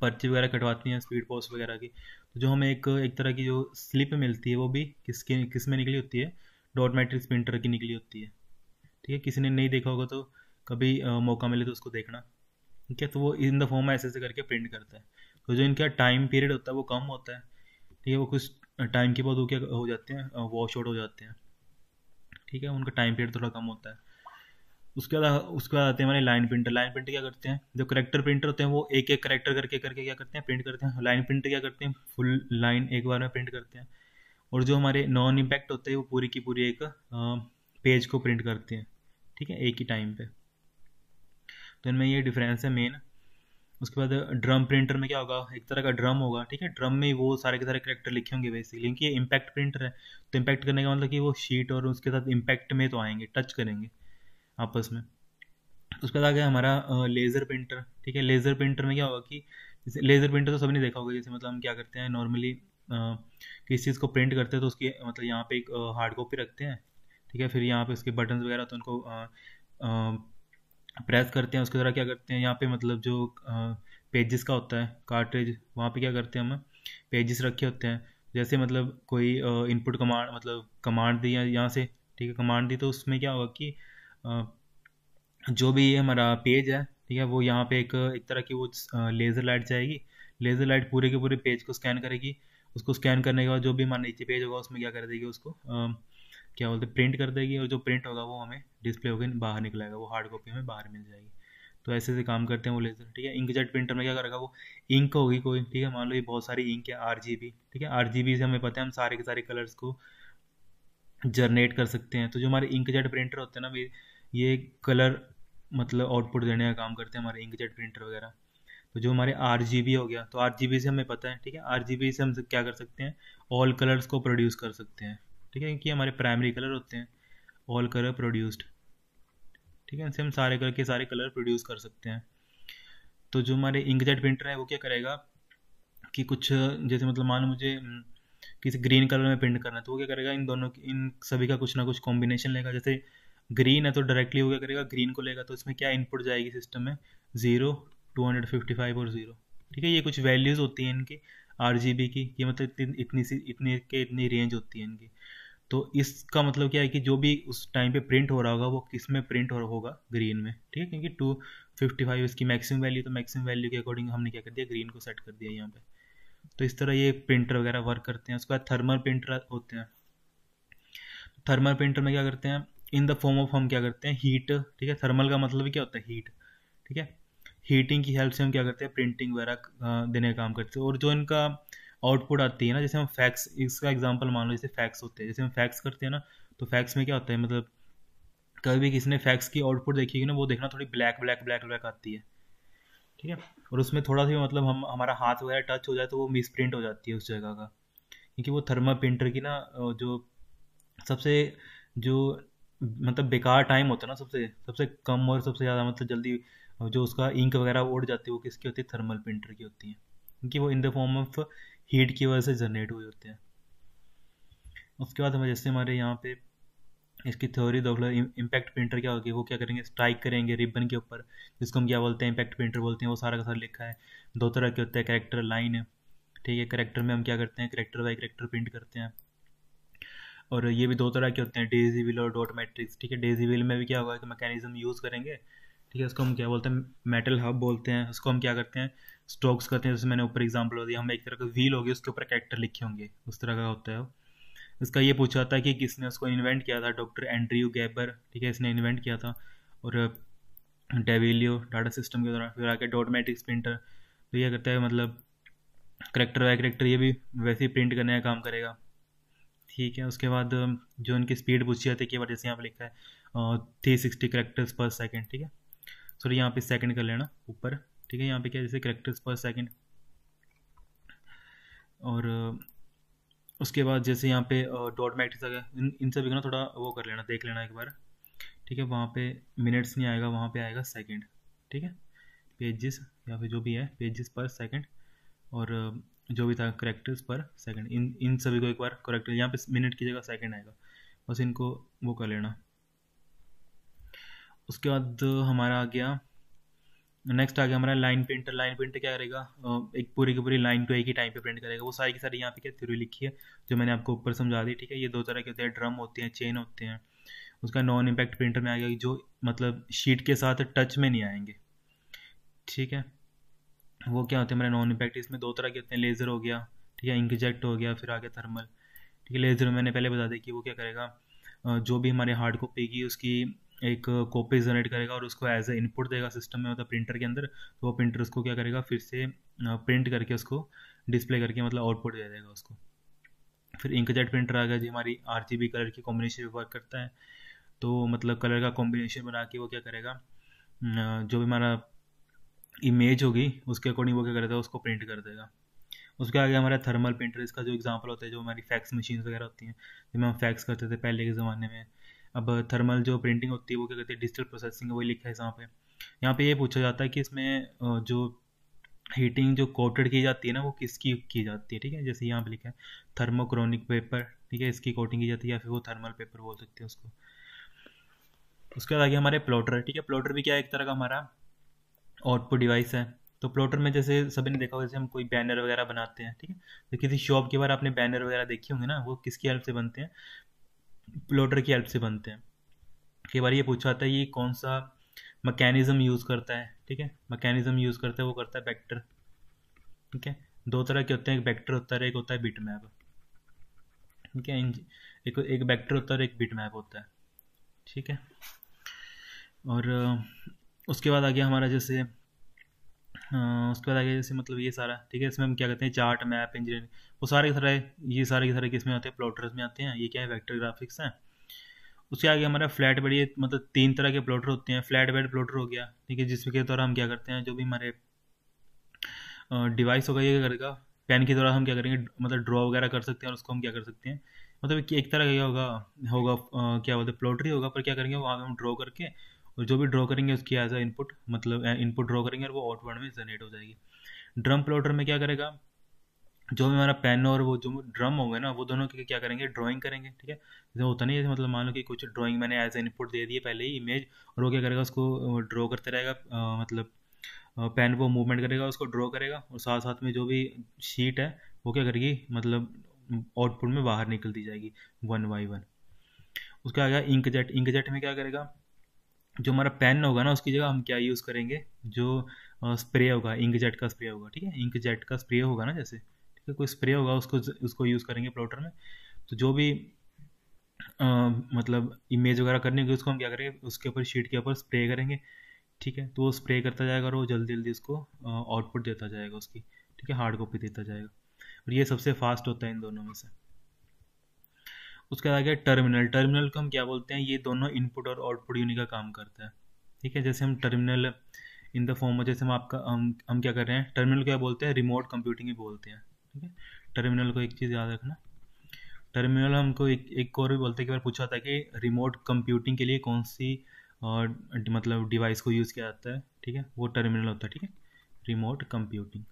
पर्ची वगैरह कटवाती हैं स्पीड पोस्ट वगैरह की, तो जो हमें एक तरह की जो स्लिप मिलती है वो भी किस में निकली होती है, डॉट मैट्रिक्स प्रिंटर की निकली होती है, ठीक है। किसी ने नहीं देखा होगा तो कभी मौका मिले तो उसको देखना, ठीक है। तो वो इन द फॉर्म ऐसे करके प्रिंट करता है। तो जो इनका टाइम पीरियड होता है वो कम होता है, ठीक है, वो कुछ टाइम के बाद वो क्या हो जाते हैं, वॉश आउट हो जाते हैं, ठीक है, उनका टाइम पीरियड थोड़ा कम होता है। उसके बाद आते हैं हमारे लाइन प्रिंटर। लाइन प्रिंटर क्या करते हैं, जो करेक्टर प्रिंटर होते हैं वो एक एक करेक्टर करके क्या करते हैं, प्रिंट करते हैं। लाइन प्रिंटर क्या करते हैं, फुल लाइन एक बार में प्रिंट करते हैं। और जो हमारे नॉन इम्पैक्ट होते हैं वो पूरी की पूरी एक पेज को प्रिंट करते हैं, ठीक है, एक ही टाइम पे। तो इनमें ये डिफरेंस है मेन। उसके बाद ड्रम प्रिंटर में क्या होगा, एक तरह का ड्रम होगा, ठीक है, ड्रम में वो सारे के सारे करेक्टर लिखे होंगे बेसिकली, क्योंकि ये इम्पैक्ट प्रिंटर है। तो इम्पैक्ट करने का मतलब कि वो शीट और उसके साथ इम्पैक्ट में तो आएंगे, टच करेंगे आपस में। उसके बाद आ गया हमारा लेज़र प्रिंटर, ठीक है। लेज़र प्रिंटर में क्या होगा कि जैसे लेज़र प्रिंटर तो सबने देखा होगा, जैसे मतलब हम क्या करते हैं नॉर्मली किसी चीज़ को प्रिंट करते हैं तो उसके मतलब यहाँ पे एक हार्ड कॉपी रखते हैं, ठीक है, फिर यहाँ पे उसके बटन्स वगैरह तो उनको प्रेस करते हैं। उसके द्वारा क्या करते हैं, यहाँ पे मतलब जो पेजेस का होता है कार्ट्रिज, वहाँ पे क्या करते हैं, हम पेजेस रखे होते हैं। जैसे मतलब कोई इनपुट कमांड मतलब कमांड दी है यहाँ से, ठीक है, कमांड दी, तो उसमें क्या होगा कि जो भी हमारा पेज है, ठीक है, वो यहाँ पे एक तरह की वो लेज़र लाइट जाएगी। लेज़र लाइट पूरे के पूरे पेज को स्कैन करेगी। उसको स्कैन करने के बाद जो भी हमारा नीचे पेज होगा उसमें क्या कर देगी, उसको क्या बोलते हैं, प्रिंट कर देगी। और जो प्रिंट होगा वो हमें डिस्प्ले होकर बाहर निकलेगा, वो हार्ड कॉपी हमें बाहर मिल जाएगी। तो ऐसे से काम करते हैं वो लेज़र, ठीक है। इंकजेट प्रिंटर में क्या करेगा, वो इंक होगी कोई, ठीक है, मान लो ये बहुत सारी इंक है, आरजीबी, ठीक है, आरजीबी से हमें पता है हम सारे के सारे कलर्स को जनरेट कर सकते हैं। तो जो हमारे इंकजेट प्रिंटर होते हैं ना, ये कलर मतलब आउटपुट देने का काम करते हैं हमारे इंकजेट प्रिंटर वगैरह। तो जो हमारे आरजीबी हो गया, तो आरजीबी से हमें पता है, ठीक है, आरजीबी से हम क्या कर सकते हैं, ऑल कलर्स को प्रोड्यूस कर सकते हैं, ठीक है, क्योंकि हमारे प्राइमरी कलर होते हैं ऑल कलर प्रोड्यूस्ड, ठीक है, इनसे हम सारे कलर के सारे कलर प्रोड्यूस कर सकते हैं। तो जो हमारे इंकजेट प्रिंटर है वो क्या करेगा कि कुछ जैसे मतलब मान लो मुझे किसी ग्रीन कलर में प्रिंट करना है, तो वो क्या करेगा, इन दोनों इन सभी का कुछ ना कुछ कॉम्बिनेशन लेगा। जैसे ग्रीन है तो डायरेक्टली वो क्या करेगा, ग्रीन को लेगा। तो इसमें क्या इनपुट जाएगी सिस्टम में, 0, 255 और 0, ठीक है, ये कुछ वैल्यूज़ होती हैं इनकी आरजीबी की। ये मतलब इतनी रेंज होती है इनकी। तो इसका मतलब क्या है कि जो भी उस टाइम पे प्रिंट हो रहा होगा वो किस में प्रिंट होगा, ग्रीन में, ठीक है, क्योंकि 255 इसकी मैक्सिमम वैल्यू। तो मैक्सिमम वैल्यू के अकॉर्डिंग हमने क्या कर दिया, ग्रीन को सेट कर दिया यहाँ पे। तो इस तरह ये प्रिंटर वगैरह वर्क करते हैं। उसके बाद थर्मल प्रिंटर होते हैं। थर्मल प्रिंटर में क्या करते हैं, इन द फॉर्म ऑफ हम क्या करते हैं, हीट, ठीक है, थर्मल का मतलब क्या होता है, हीट, ठीक है, हीटिंग की हेल्प से हम क्या करते हैं, प्रिंटिंग वगैरह देने का काम करते हैं। और जो इनका आउटपुट आती है ना, जैसे हम फैक्स, इसका एग्जांपल मान लो जैसे फैक्स होते हैं, जैसे हम फैक्स करते हैं ना, तो फैक्स में क्या होता है, मतलब कभी भी किसी ने फैक्स की आउटपुट देखी ना, वो देखना थोड़ी ब्लैक आती है, ठीक है, और उसमें थोड़ा सा मतलब हमारा हाथ वगैरह टच हो जाए तो वो मिस प्रिंट हो जाती है उस जगह का, क्योंकि वो थर्मल प्रिंटर की ना जो सबसे जो मतलब बेकार टाइम होता है ना, सबसे कम और सबसे ज़्यादा मतलब जल्दी जो उसका इंक वगैरह उड़ जाती है वो किसकी होती है, थर्मल प्रिंटर की होती है, क्योंकि वो in the form of heat की वजह से जनरेट हुए होते हैं। उसके बाद हम जैसे हमारे यहाँ पे इसकी थ्योरी देख लो। इम्पैक्ट पेंटर क्या होगी, वो क्या करेंगे स्ट्राइक करेंगे रिबन के ऊपर, जिसको हम क्या बोलते हैं इम्पैक्ट पेंटर बोलते हैं। वो सारा का सारा लिखा है। दो तरह के होते हैं कैरेक्टर लाइन, ठीक है। कैरेक्टर में हम क्या करते हैं कैरेक्टर बाई कैरेक्टर प्रिंट करते हैं। और ये भी दो तरह के होते हैं डेजी व्हील और डॉट मैट्रिक्स, ठीक है। डेजी व्हील में भी क्या होगा कि मैकेनिज्म यूज़ करेंगे, ठीक है। उसको हम क्या बोलते हैं मेटल हब बोलते हैं। उसको हम क्या करते हैं स्ट्रोक्स करते हैं, जैसे मैंने ऊपर एग्जाम्पल दिया। हम एक तरह का व्हील होगी उसके ऊपर कैरेक्टर लिखे होंगे, उस तरह का होता है। इसका ये पूछा था कि किसने उसको इन्वेंट किया था, डॉक्टर एंड्रयू गैबर, ठीक है, इसने इन्वेंट किया था। और डेविलियो डाटा सिस्टम के दौरान फिर आके डॉट मैट्रिक्स प्रिंटर, तो यह करता है मतलब करेक्टर बाय करेक्टर, ये भी वैसे ही प्रिंट करने का काम करेगा, ठीक है। उसके बाद जो उनकी स्पीड पूछी जाती है कि बार जैसे यहाँ पर लिखा है 360 करेक्टर्स पर सेकेंड, ठीक है। सॉरी यहाँ पे सेकेंड कर लेना ऊपर, ठीक है। यहाँ पे क्या जैसे करेक्टर्स पर सेकेंड। और उसके बाद जैसे यहाँ पे डॉट मैट्रिक्स आ गया, इन सभी का थोड़ा वो कर लेना, देख लेना एक बार, ठीक है। वहाँ पे मिनट्स नहीं आएगा, वहाँ पे आएगा सेकंड, ठीक है। पेजेस या फिर जो भी है पेजेस पर सेकंड और जो भी था करेक्टर्स पर सेकंड, इन सभी को एक बार करेक्टर यहाँ पे मिनट की जगह सेकंड आएगा, बस इनको वो कर लेना। उसके बाद हमारा आ गया नेक्स्ट आ गया हमारा लाइन प्रिंटर। लाइन प्रिंटर क्या करेगा एक पूरी की पूरी लाइन को एक ही टाइम पे प्रिंट करेगा। वो सारी की सारी यहाँ पे क्या थ्योरी लिखी है जो मैंने आपको ऊपर समझा दी, ठीक है। ये दो तरह के होते हैं, ड्रम होते हैं, चेन होते हैं। उसका नॉन इम्पैक्ट प्रिंटर में आ गया जो मतलब शीट के साथ टच में नहीं आएंगे, ठीक है। वो क्या होते हैं हमारे नॉन इम्पैक्ट। इसमें दो तरह के होते हैं, लेज़र हो गया, ठीक है, इंकजेट हो गया, फिर आ गया थर्मल, ठीक है। लेज़र मैंने पहले बता दिया कि वो क्या करेगा जो भी हमारे हार्ड कॉपी की उसकी एक कॉपी जनरेट करेगा और उसको एज ए इनपुट देगा सिस्टम में, मतलब प्रिंटर के अंदर। तो वो प्रिंटर उसको क्या करेगा फिर से प्रिंट करके उसको डिस्प्ले करके मतलब आउटपुट दे देगा उसको। फिर इंकजेट प्रिंटर आ गया जी, हमारी आरजीबी कलर की कॉम्बिनेशन पे वर्क करता है। तो मतलब कलर का कॉम्बिनेशन बना के वो क्या करेगा जो भी हमारा इमेज होगी उसके अकॉर्डिंग वो क्या करेगा उसको प्रिंट कर देगा। उसके आगे हमारा थर्मल प्रिंटर, इसका जो एग्जाम्पल होता है जो हमारी फैक्स मशीन वगैरह होती हैं जिनमें हम फैक्स करते थे पहले के ज़माने में। अब थर्मल जो प्रिंटिंग होती है वो क्या कहते हैं डिजिटल प्रोसेसिंग, वही लिखा है यहाँ पे ये पूछा जाता है कि इसमें जो हीटिंग जो कोटेड की जाती है ना वो किसकी की जाती है, ठीक है। जैसे यहाँ पे लिखा है थर्मोक्रोनिक पेपर, ठीक है, इसकी कोटिंग की जाती है या फिर वो थर्मल पेपर बोल सकते हैं उसको। उसके बाद आगे हमारे प्लॉटर, ठीक है। प्लॉटर भी क्या है एक तरह का हमारा आउटपुट डिवाइस है। तो प्लॉटर में जैसे सभी ने देखा होगा जैसे हम कोई बैनर वगैरह बनाते हैं, ठीक है। तो किसी शॉप के बाहर आपने बैनर वगैरह देखे होंगे ना, वो किसकी हेल्प से बनते हैं, प्लॉटर की हेल्प से बनते हैं। कई बार ये पूछा जाता है ये कौन सा मैकेनिज्म यूज़ करता है, ठीक है। मैकेनिज्म यूज़ करता है वो करता है वेक्टर, ठीक है। दो तरह के होते हैं, एक वेक्टर होता है, एक होता है बिट मैप, ठीक है। एक वेक्टर होता है और एक बिट मैप होता है, ठीक है। और उसके बाद आ गया हमारा जैसे मतलब ये सारा, ठीक है। इसमें हम क्या कहते हैं चार्ट मैप इंजीनियरिंग, वो सारे के सारे किस में आते हैं, प्लॉटर्स में आते हैं। ये क्या है वेक्टर ग्राफिक्स हैं। उसके आगे हमारा फ्लैट बेड, ये मतलब तीन तरह के प्लॉटर होते हैं। फ्लैट बेड प्लॉटर हो गया, ठीक है, जिसके द्वारा हम क्या करते हैं जो भी हमारे डिवाइस होगा ये क्या करेगा पेन के द्वारा हम क्या करेंगे मतलब ड्रॉ वगैरह कर सकते हैं और उसको हम क्या कर सकते हैं मतलब एक तरह का होगा क्या बोलते हैं प्लॉटर ही होगा, पर क्या करेंगे वहाँ पर हम ड्रॉ करके और जो भी ड्रॉ करेंगे उसकी एज ए इनपुट मतलब इनपुट ड्रॉ करेंगे और वो आउटवर्ड में जनरेट हो जाएगी। ड्रम प्लॉटर में क्या करेगा जो भी हमारा पेन और वो जो ड्रम होंगे ना वो दोनों की क्या करेंगे ड्राइंग करेंगे, ठीक है। जैसे होता नहीं है मतलब मान लो कि कुछ ड्राइंग मैंने एज ए इनपुट दे दिए पहले ही इमेज, और वो क्या करेगा उसको ड्रॉ करते रहेगा मतलब पेन वो मूवमेंट करेगा उसको ड्रॉ करेगा और साथ साथ में जो भी शीट है वो क्या करेगी मतलब आउटपुट में बाहर निकलती जाएगी 1 by 1। उसका आ गया इंकजेट। इंकजेट में क्या करेगा जो हमारा पेन होगा ना उसकी जगह हम क्या यूज़ करेंगे जो स्प्रे होगा, इंकजेट का स्प्रे होगा, ठीक है। इंकजेट का स्प्रे होगा ना जैसे, ठीक है, कोई स्प्रे होगा उसको यूज़ करेंगे प्लॉटर में। तो जो भी मतलब इमेज वगैरह करनी होगी उसको हम क्या करेंगे उसके ऊपर शीट के ऊपर स्प्रे करेंगे, ठीक है। तो वो स्प्रे करता जाएगा और वो जल्दी जल्दी उसको आउटपुट देता जाएगा उसकी, ठीक है, हार्ड कॉपी देता जाएगा। और ये सबसे फास्ट होता है इन दोनों में से। उसके बाद आ गया टर्मिनल। टर्मिनल को हम क्या बोलते हैं ये दोनों इनपुट और आउटपुट यूनिट का काम करता है, ठीक है। जैसे हम टर्मिनल इन द फॉर्म जैसे हम आपका हम क्या कर रहे हैं टर्मिनल क्या बोलते हैं रिमोट कंप्यूटिंग ही बोलते हैं, ठीक है। टर्मिनल को एक चीज़ याद रखना, टर्मिनल हमको एक और भी बोलते हैं। एक बार पूछा था कि रिमोट कंप्यूटिंग के लिए कौन सी मतलब डिवाइस को यूज़ किया जाता है, ठीक है, वो टर्मिनल होता है, ठीक है, रिमोट कंप्यूटिंग।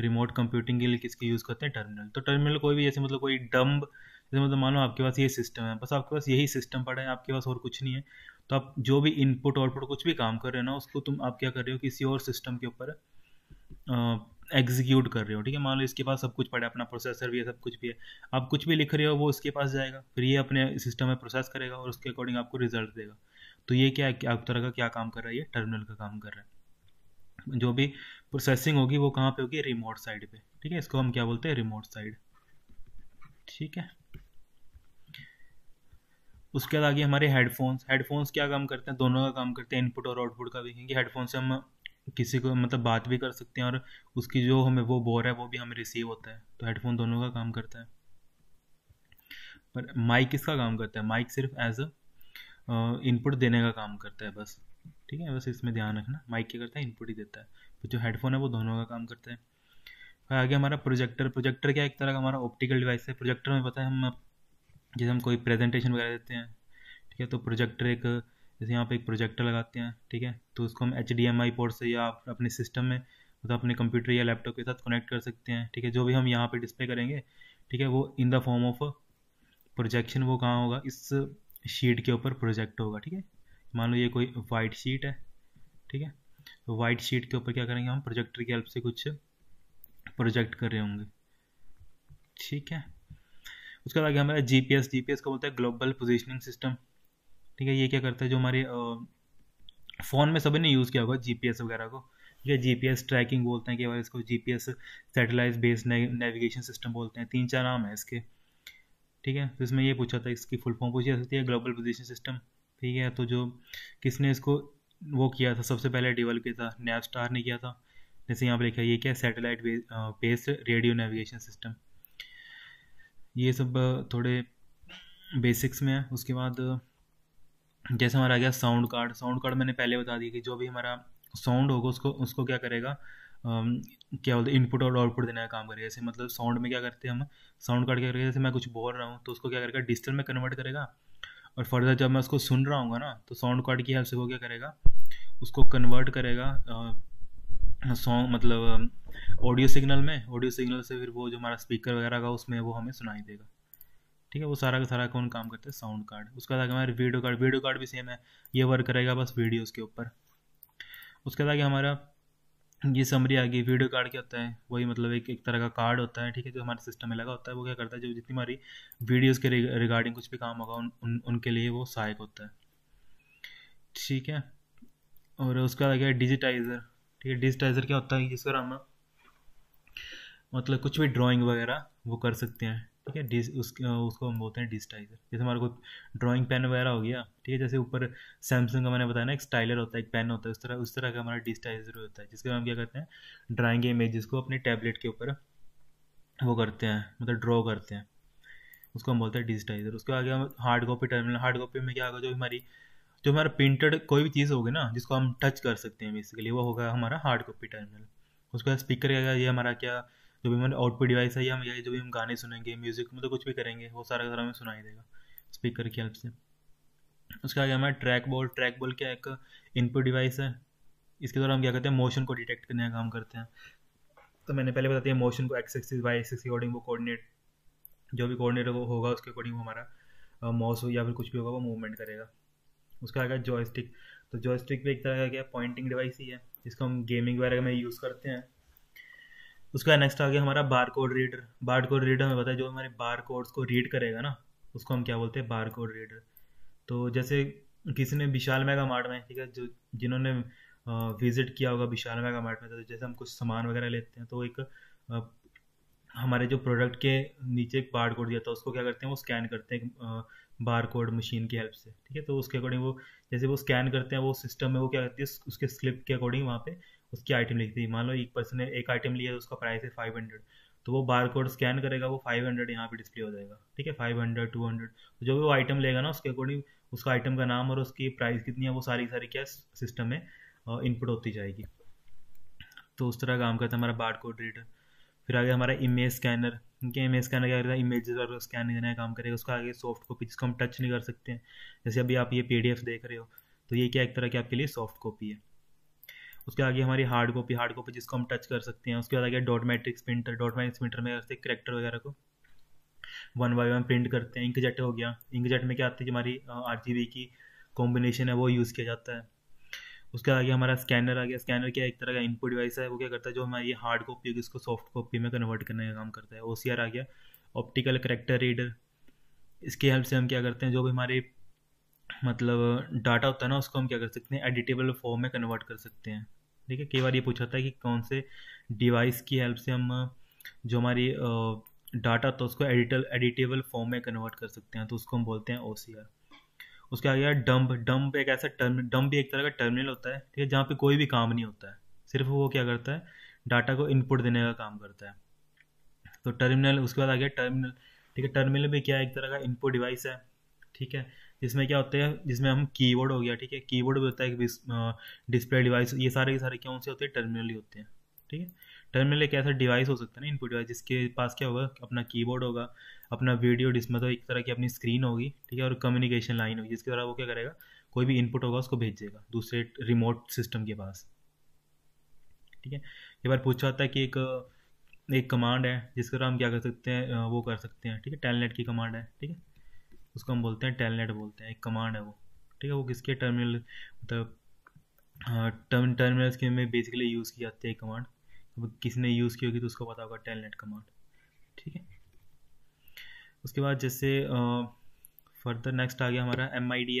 रिमोट कंप्यूटिंग के लिए किसकी यूज़ करते हैं, टर्मिनल। तो टर्मिनल कोई भी, जैसे मतलब कोई डम्ब, जैसे मतलब मानो आपके पास ये सिस्टम है, बस आपके पास यही सिस्टम पड़ा है, आपके पास और कुछ नहीं है, तो आप जो भी इनपुट आउटपुट कुछ भी काम कर रहे हो ना, उसको तुम आप क्या कर रहे हो, किसी और सिस्टम के ऊपर एग्जीक्यूट कर रहे हो। ठीक है, मान लो इसके पास सब कुछ पड़ा है, अपना प्रोसेसर भी है, सब कुछ भी है, आप कुछ भी लिख रहे हो वो इसके पास जाएगा, फिर ये अपने सिस्टम में प्रोसेस करेगा और उसके अकॉर्डिंग आपको रिजल्ट देगा। तो ये क्या आप तरह का क्या काम कर रहा है, ये टर्मिनल का काम कर रहा है। जो भी प्रोसेसिंग होगी वो कहाँ पे होगी, रिमोट साइड पे। ठीक है, इसको हम क्या बोलते हैं, रिमोट साइड। ठीक है, उसके बाद आगे हमारे हेडफोन्स। हेडफोन्स क्या काम करते हैं, दोनों का काम करते हैं, इनपुट और आउटपुट का भी, क्योंकि हेडफोन से हम किसी को मतलब बात भी कर सकते हैं और उसकी जो हमें वो बोल रहा है वो भी हमें रिसीव होता है। तो हेडफोन दोनों का काम करता है। पर माइक किसका काम करता है, माइक सिर्फ एज अ इनपुट देने का काम करता है बस। ठीक है, बस इसमें ध्यान रखना, माइक क्या करता है, इनपुट ही देता है, तो जो हेडफोन है वो दोनों का काम करता है। फिर आगे हमारा प्रोजेक्टर। प्रोजेक्टर क्या एक तरह का हमारा ऑप्टिकल डिवाइस है। प्रोजेक्टर में पता है हम जैसे हम कोई प्रेजेंटेशन वगैरह देते हैं, ठीक है, तो प्रोजेक्टर एक, जैसे यहाँ पे एक प्रोजेक्टर लगाते हैं, ठीक है, तो उसको हम HDMI पोर्ट से या अपने सिस्टम में मतलब अपने कंप्यूटर या लैपटॉप के साथ कनेक्ट कर सकते हैं। ठीक है, जो भी हम यहाँ पे डिस्प्ले करेंगे, ठीक है, वो in the form of projection, वो कहाँ होगा, इस शीट के ऊपर प्रोजेक्ट होगा। ठीक है, मान लो ये कोई वाइट शीट है, ठीक है, तो वाइट शीट के ऊपर क्या करेंगे हम, प्रोजेक्टर की हेल्प से कुछ प्रोजेक्ट कर रहे होंगे। ठीक है, उसके बाद आगे हमारा GPS। GPS को बोलते हैं ग्लोबल पोजीशनिंग सिस्टम। ठीक है, ये क्या करता है, जो हमारे फ़ोन में सभी ने यूज़ किया होगा GPS वगैरह को, ठीक है, GPS ट्रैकिंग बोलते हैं कि बार इसको, GPS satellite based navigation system बोलते हैं, 3-4 नाम है इसके। ठीक है, तो इसमें ये पूछा था, इसकी फुल फॉर्म पूछी जा सकती है, ग्लोबल पोजीशन सिस्टम। ठीक है, तो जो किसने इसको वो किया था, सबसे पहले डेवलप किया था, नेवस्टार ने किया था, जैसे यहाँ पर लिखा है, ये क्या है, satellite based radio navigation system. ये सब थोड़े बेसिक्स में है। उसके बाद जैसे हमारा आ गया साउंड कार्ड। साउंड कार्ड मैंने पहले बता दिया कि जो भी हमारा साउंड होगा उसको उसको क्या करेगा, क्या बोलते हैं, इनपुट और आउटपुट देने का काम करेगा। जैसे मतलब साउंड में क्या करते हैं हम, साउंड कार्ड क्या करेगा, जैसे मैं कुछ बोल रहा हूँ तो उसको क्या करेगा, डिजिटल में कन्वर्ट करेगा, और फर्दर जब मैं उसको सुन रहा हूँ ना, तो साउंड कार्ड की हेल्प से वो क्या करेगा, उसको कन्वर्ट करेगा सॉन्ग मतलब ऑडियो सिग्नल में, ऑडियो सिग्नल से फिर वो जो हमारा स्पीकर वगैरह का उसमें वो हमें सुनाई देगा। ठीक है, वो सारा का सारा कौन काम करता है, साउंड कार्ड। उसके बाद हमारा वीडियो कार्ड। वीडियो कार्ड भी सेम है, ये वर्क करेगा बस वीडियोस के ऊपर। उसके बाद हमारा ये समरी आ गई। वीडियो कार्ड क्या होता है, वही मतलब एक तरह का कार्ड होता है, ठीक है, जो हमारे सिस्टम में लगा होता है। वो क्या करता है, जो जितनी हमारी वीडियोज़ के रिगार्डिंग कुछ भी काम होगा उनके लिए वो सहायक होता है। ठीक है, और उसके बाद आ गया डिजिटाइज़र। ठीक है, डिजिटाइज़र क्या होता है, जिस पर हम मतलब कुछ भी ड्राइंग वगैरह वो कर सकते हैं। ठीक है, उसको हम बोलते हैं डिजिटाइज़र। जैसे हमारे को ड्राइंग पेन वगैरह हो गया, ठीक है, जैसे ऊपर सैमसंग का मैंने बताया ना, एक स्टाइलर होता है, एक पेन होता है, उस तरह का हमारा डिजिटाइज़र होता है, जिसके हम क्या करते हैं, ड्राइंग इमेजेस को अपने टैबलेट के ऊपर वो करते हैं, मतलब ड्रॉ करते हैं, उसको हम बोलते हैं डिजिटाइज़र। उसके आगे हम hard copy terminal. Hard copy में क्या होगा, जो हमारा प्रिंटेड कोई भी चीज़ होगी ना, जिसको हम टच कर सकते हैं बेसिकली, वो होगा हमारा हार्ड कॉपी टर्मिनल। उसके बाद स्पीकर क्या, ये हमारा क्या, जो भी हमारे आउटपुट डिवाइस है, या हम जो भी हम गाने सुनेंगे, म्यूजिक मतलब कुछ भी करेंगे, वो सारा हमें सुनाई देगा स्पीकर की हेल्प से। उसके आगे हमारा ट्रैक बॉल। ट्रैक बॉल क्या एक इनपुट डिवाइस है, इसके द्वारा हम क्या करते हैं, मोशन को डिटेक्ट करने का काम करते हैं। तो मैंने पहले बता दिया, मोशन को एक्स एक्सिस वाई एक्सिस के अकॉर्डिंग वो कोऑर्डिनेट, जो भी कोऑर्डिनेट होगा उसके अकॉर्डिंग हमारा माउस या फिर कुछ भी होगा वो मूवमेंट करेगा। उसका आगे जॉयस्टिक। तो जॉयस्टिक भी एक तरह का क्या पॉइंटिंग डिवाइस ही है, जिसको हम गेमिंग वगैरह में यूज़ करते हैं। उसका नेक्स्ट आ गया हमारा बारकोड रीडर। बारकोड रीडर हमें पता है, जो हमारे बारकोड्स को रीड करेगा ना, उसको हम क्या बोलते हैं, बारकोड रीडर। तो जैसे किसी ने विशाल मेगा मार्ट में, ठीक है, जो जिन्होंने विजिट किया होगा विशाल मेगा मार्ट में, तो जैसे हम कुछ सामान वगैरह लेते हैं तो एक हमारे जो प्रोडक्ट के नीचे एक बारकोड दिया था, उसको क्या करते हैं, वो स्कैन करते हैं बारकोड मशीन की हेल्प से। ठीक है, तो उसके अकॉर्डिंग वो जैसे वो स्कैन करते हैं, वो सिस्टम में वो क्या करती है, उसके स्लिप के अकॉर्डिंग वहाँ पे उसकी आइटम लिखती है। मान लो एक पर्सन ने एक आइटम लिया, उसका प्राइस है 500, तो वो बारकोड स्कैन करेगा, वो 500 यहाँ पे डिस्प्ले हो जाएगा। ठीक है, 500 200, तो जो भी वो आइटम लेगा ना, उसके अकॉर्डिंग उसका आइटम का नाम और उसकी प्राइस कितनी है, वो सारी क्या सिस्टम में इनपुट होती जाएगी। तो उस तरह काम करता है हमारा बारकोड रीडर। फिर आगे हमारा इमेज स्कैनर। इनके इमेज स्कैनर क्या करता है, इमेजेस और स्कैन करने का काम करेगा। उसका आगे सॉफ्ट कॉपी, जिसको हम टच नहीं कर सकते हैं। जैसे अभी आप ये PDF देख रहे हो, तो ये क्या एक तरह की आपके लिए सॉफ्ट कॉपी है। उसके आगे हमारी हार्ड कॉपी जिसको हम टच कर सकते हैं। उसके बाद आ गया डॉट मैट्रिक्स प्रिंटर में कैरेक्टर वगैरह को 1 by 1 प्रिंट करते हैं। इंकजेट हो गया, इंकजेट में क्या आती है, हमारी RGB की कॉम्बिनेशन है वो यूज़ किया जाता है। उसके आगे हमारा स्कैनर आ गया। स्कैनर क्या एक तरह का इनपुट डिवाइस है, वो क्या करता है जो हमारी हार्ड कॉपी होगी उसको सॉफ्ट कॉपी में कन्वर्ट करने का काम करता है। OCR आ गया, ऑप्टिकल कैरेक्टर रीडर, इसकी हेल्प से हम क्या करते हैं जो भी हमारे मतलब डाटा होता है ना उसको हम क्या कर सकते हैं एडिटेबल फॉर्म में कन्वर्ट कर सकते हैं। ठीक है, कई बार ये पूछा था कि कौन से डिवाइस की हेल्प से हम जो हमारी डाटा होता है उसको एडिटेबल फॉर्म में कन्वर्ट कर सकते हैं, तो उसको हम बोलते हैं OCR। उसके आगे डंप एक ऐसा डंप भी एक तरह का टर्मिनल होता है, ठीक है, जहाँ पे कोई भी काम नहीं होता है, सिर्फ वो क्या करता है डाटा को इनपुट देने का काम करता है, तो टर्मिनल। उसके बाद आ गया टर्मिनल, ठीक है, टर्मिनल भी क्या है एक तरह का इनपुट डिवाइस है, ठीक है, जिसमें क्या होता है जिसमें हम कीबोर्ड हो गया, ठीक है, कीबोर्ड भी होता है कि डिस्प्ले डिवाइस, ये सारे के सारे कौन से होते हैं टर्मिनल ही होते हैं। ठीक है, टर्मिनल एक ऐसा डिवाइस हो सकता है ना इनपुट डिवाइस जिसके पास क्या होगा अपना कीबोर्ड होगा, अपना वीडियो डिस्प्ले, तो एक तरह की अपनी स्क्रीन होगी, ठीक है, और कम्युनिकेशन लाइन होगी जिसके द्वारा वो क्या करेगा कोई भी इनपुट होगा उसको भेजेगा दूसरे रिमोट सिस्टम के पास। ठीक है, ये बार पूछा जाता है कि एक कमांड है जिसके द्वारा हम क्या कर सकते हैं वो कर सकते हैं, ठीक है, टेलनेट की कमांड है, ठीक है, उसको हम बोलते हैं टेलनेट बोलते हैं, एक कमांड है वो, ठीक है, वो किसके टर्मिनल मतलब टर्मिनल्स के में बेसिकली यूज़ की जाती है कमांड। अब किसने यूज़ की होगी तो उसको पता होगा टेलनेट कमांड। ठीक है, उसके बाद जैसे फर्दर नेक्स्ट आ गया हमारा MIDI,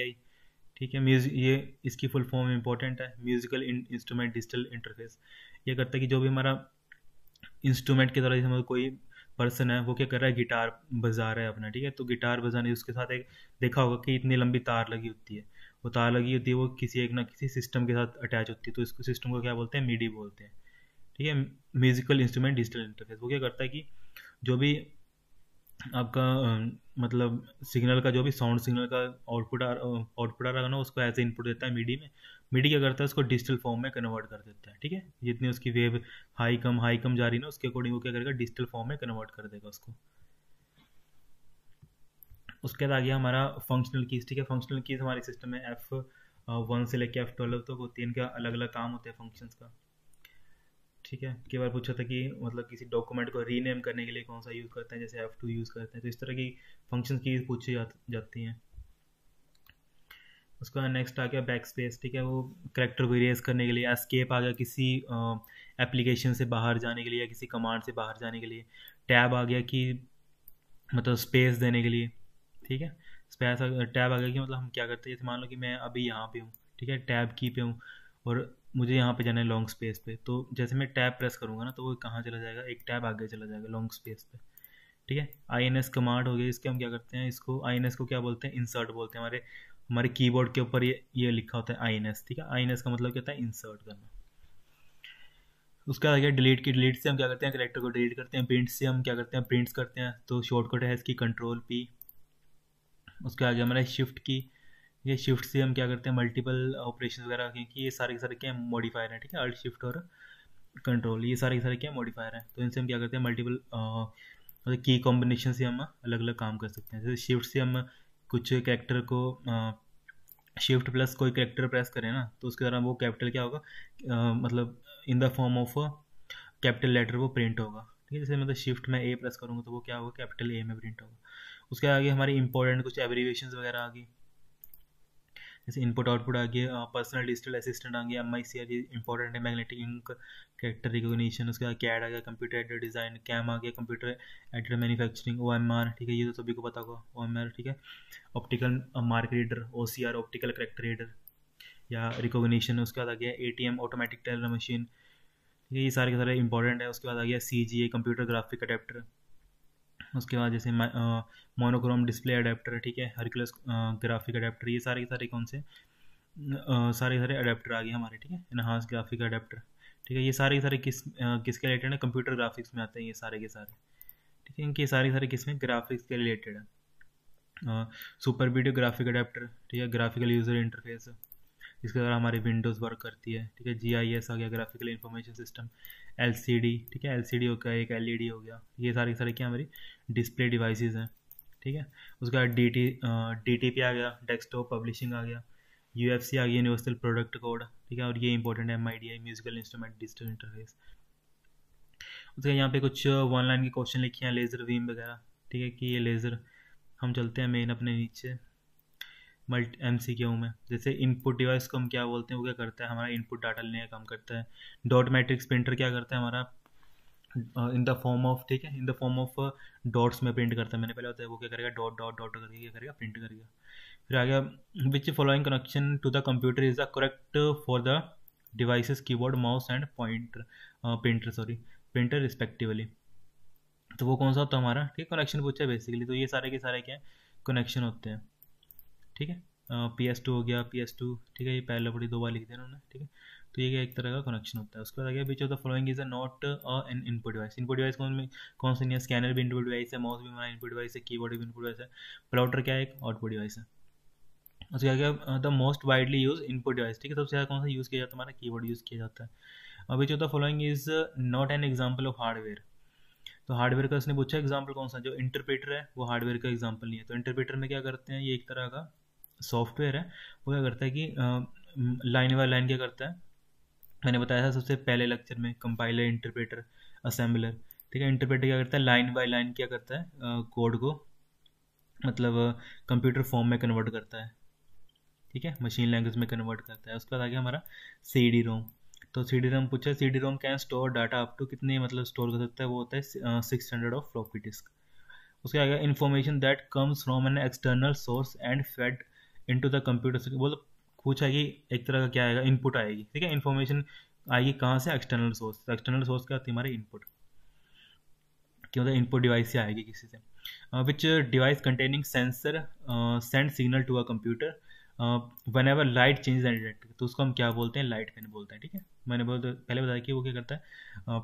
ठीक है, ये इसकी फुल फॉर्म इंपॉर्टेंट है, म्यूजिकल इंस्ट्रूमेंट डिजिटल इंटरफेस। ये करता है कि जो भी हमारा इंस्ट्रूमेंट के द्वारा जैसे हमारा कोई पर्सन है वो क्या कर रहा है गिटार बजा रहा है अपना, ठीक है, तो गिटार बजाने उसके साथ एक देखा होगा कि इतनी लंबी तार लगी होती है, वो तार लगी होती है वो किसी एक ना किसी सिस्टम के साथ अटैच होती है, तो इसको सिस्टम को क्या बोलते हैं MIDI बोलते हैं। ठीक है, म्यूजिकल इंस्ट्रूमेंट डिजिटल इंटरफेस, वो क्या करता है कि जो भी आपका मतलब सिग्नल का जो भी साउंड सिग्नल का आउटपुट आ रहा है ना उसको ऐसे इनपुट देता है MIDI में। MIDI क्या करता है उसको डिजिटल फॉर्म में कन्वर्ट कर देता है, ठीक है, जितनी उसकी वेव हाई कम जा रही है ना उसके अकॉर्डिंग वो क्या करेगा डिजिटल फॉर्म में कन्वर्ट कर देगा उसको। उसके बाद आ गया हमारा फंक्शनल कीज, ठीक है, फंक्शनल कीज हमारे सिस्टम में F1 से लेकर F12 तक होती है, इनका अलग अलग काम होता है फंक्शंस का। ठीक है, कई बार पूछा था कि मतलब किसी डॉक्यूमेंट को रीनेम करने के लिए कौन सा यूज़ करते हैं, जैसे F2 यूज़ करते हैं, तो इस तरह की फंक्शन की पूछी जाती हैं। उसका नेक्स्ट आ गया बैक स्पेस, ठीक है, वो करैक्टर को इरेज करने के लिए। एस्केप आ गया किसी एप्लीकेशन से बाहर जाने के लिए या किसी कमांड से बाहर जाने के लिए। टैब आ गया कि मतलब स्पेस देने के लिए, ठीक है, स्पेस टैब आ गया कि मतलब हम क्या करते हैं जैसे मान लो कि मैं अभी यहाँ पे हूँ, ठीक है, टैब की पे हूँ और मुझे यहाँ पे जाना है लॉन्ग स्पेस पे, तो जैसे मैं टैब प्रेस करूँगा ना तो वो कहाँ चला जाएगा एक टैब आगे चला जाएगा लॉन्ग स्पेस पे। ठीक है, INS कमांड हो गया, इसके हम क्या करते हैं इसको INS को क्या बोलते हैं इंसर्ट बोलते हैं। हमारे कीबोर्ड के ऊपर ये लिखा होता है INS, ठीक है, INS का मतलब क्या होता है इंसर्ट करना। उसके बाद आ गया डिलीट की, डिलीट से हम क्या करते हैं कैरेक्टर को डिलीट करते हैं। प्रिंट से हम क्या करते हैं प्रिंट्स करते हैं, तो शॉर्टकट है इसकी Ctrl P। उसके आगे हमारा शिफ्ट की, ये शिफ्ट से हम क्या करते हैं मल्टीपल ऑपरेशन वगैरह, क्योंकि ये सारे के सारे क्या मॉडिफायर हैं, ठीक है, अल्ट शिफ्ट और कंट्रोल ये सारे के सारे क्या मॉडिफायर हैं, तो इनसे हम क्या करते हैं मल्टीपल मतलब की कॉम्बिनेशन से हम अलग अलग काम कर सकते हैं। जैसे शिफ्ट से हम कुछ कैरेक्टर को शिफ्ट प्लस कोई कैरेक्टर प्रेस करें ना तो उसके द्वारा वो कैपिटल क्या होगा मतलब in the form of capital letter वो प्रिंट होगा। ठीक है, जैसे मतलब शिफ्ट में A प्रेस करूँगा तो वो क्या होगा कैपिटल A में प्रिंट होगा। उसके आगे हमारे इंपॉर्टेंट कुछ एब्रीविएशन वगैरह आ गई, जैसे इनपुट आउटपुट आ गया, पर्सनल डिजिटल असिस्टेंट आ गया, MICR इंपॉर्टेंट है, मैग्नेटिक इंक, कैरेक्टर रिकॉग्निशन, उसके बाद CAD आ गया, कंप्यूटर एडेड डिज़ाइन, CAM आ गया, कंप्यूटर एडेड मैन्युफैक्चरिंग, OMR, ठीक है, ये तो सभी को पता होगा OMR, ठीक है, optical mark reader, OCR optical character reader या रिकॉग्निशन। उसके बाद आ गया ATM ऑटोमेटिक टेलर मशीन, ठीक है, ये सारे के सारे इंपॉर्टेंट है। उसके बाद आ गया CGA कंप्यूटर ग्राफिक अडेप्टर, उसके बाद जैसे मोनोक्रोम डिस्प्ले अडेप्टर, ठीक है, हरक्यूलस ग्राफिक अडेप्टर, ये सारे के सारे कौन से सारे के सारे अडेप्टर आ गए हमारे, ठीक है, एनहांस ग्राफिक अडेप्टर, ठीक है, ये सारे के सारे किसके रिलेटेड है कंप्यूटर ग्राफिक्स में आते हैं ये सारे के सारे, ठीक है, इनके सारे के सारे किस में ग्राफिक्स के रिलेटेड है। सुपर वीडियो ग्राफिक अडेप्टर, ठीक है, ग्राफिकल यूज़र इंटरफेस जिसके द्वारा हमारी विंडोज़ वर्क करती है, ठीक है, GIS आ गया ग्राफिकल इंफॉर्मेशन सिस्टम, LCD, ठीक है, LCD हो गया, एक LED हो गया, ये सारे सारे क्या हमारी डिस्प्ले डिवाइसेस हैं, ठीक है। उसके बाद DTP आ गया डेस्कटॉप पब्लिशिंग आ गया, UFC आ गया यूनिवर्सल प्रोडक्ट कोड, ठीक है। और ये इंपॉर्टेंट है MIDI musical instrument digital interface. उसके यहाँ पे कुछ ऑनलाइन के क्वेश्चन लिखे हैं, लेज़र बीम वगैरह, ठीक है कि ये लेज़र। हम चलते हैं मेन अपने नीचे MCQ में, जैसे इनपुट डिवाइस को हम क्या बोलते हैं, वो क्या करता है, हमारा इनपुट डाटा लेने का काम करता है। डॉट मैट्रिक्स प्रिंटर क्या करता है, हमारा इन द फॉर्म ऑफ, ठीक है, in the form of dots में प्रिंट करता है। मैंने पहले बताया वो क्या करेगा, डॉट डॉट डॉट करके क्या करेगा, प्रिंट करेगा। फिर आ गया which following connection to the computer is the correct for the devices keyboard mouse and printer respectively. तो वो कौन सा होता है हमारा, ठीक है, कनेक्शन पूछा है बेसिकली। तो ये सारे के सारे क्या है, कनेक्शन होते हैं, ठीक है। PS2 हो गया, PS2, ठीक है, ये पहले पढ़ी, दो बार लिख देना उन्होंने, ठीक है। तो ये क्या एक तरह का कनेक्शन होता है। उसके बाद आ गया which of the following is a not an input device. Input device कौन सा नहीं है, स्कैनर भी इनपुट डिवाइस है, माउस भी हमारा इनपुट डिवाइस है, कीबोर्ड भी इनपुट डिवाइस है, प्लॉटर क्या है, एक आउटपुट डिवाइस है। उसके आ गया the most widely use input device, ठीक है, सबसे ज़्यादा कौन सा यूज़ किया जाता है, हमारा कीबोर्ड यूज़ किया जाता है। अब which of the following is not an example of hardware. तो हार्डवेयर का उसने पूछा एग्जाम्पल कौन सा, जो इंटरप्रेटर है वो हार्डवेयर का एग्जाम्पल नहीं है। तो इंटरप्रेटर में क्या करते हैं, ये एक तरह का सॉफ्टवेयर है, वो क्या करता है कि लाइन बाय लाइन क्या करता है। मैंने बताया था सबसे पहले लेक्चर में, कंपाइलर, इंटरप्रेटर, असेंबलर, ठीक है। इंटरप्रेटर क्या करता है, लाइन बाय लाइन क्या करता है, कोड को मतलब कंप्यूटर फॉर्म में कन्वर्ट करता है, ठीक है, मशीन लैंग्वेज में कन्वर्ट करता है। उसके बाद आ गया हमारा CD-ROM। तो CD-ROM पूछा, CD-ROM can store data up to कितने मतलब स्टोर कर सकता है, वो होता है 600 ऑफ फ्लॉपी डिस्क। उसके आगे information that comes from an external source and fed into the computer, मतलब कुछ आएगी एक तरह का क्या आएगा, इनपुट आएगी, ठीक है। इन्फॉर्मेशन आएगी कहाँ से, एक्सटर्नल सोर्स। एक्सटर्नल सोर्स क्या होती है, हमारे इनपुट, क्यों होता इनपुट डिवाइस से आएगी किसी से। Which device containing sensor send signal to a computer whenever light change and detect, तो उसको हम क्या बोलते हैं, लाइट पेन बोलते हैं, ठीक है। मैंने पहले बताया कि वो क्या करता है,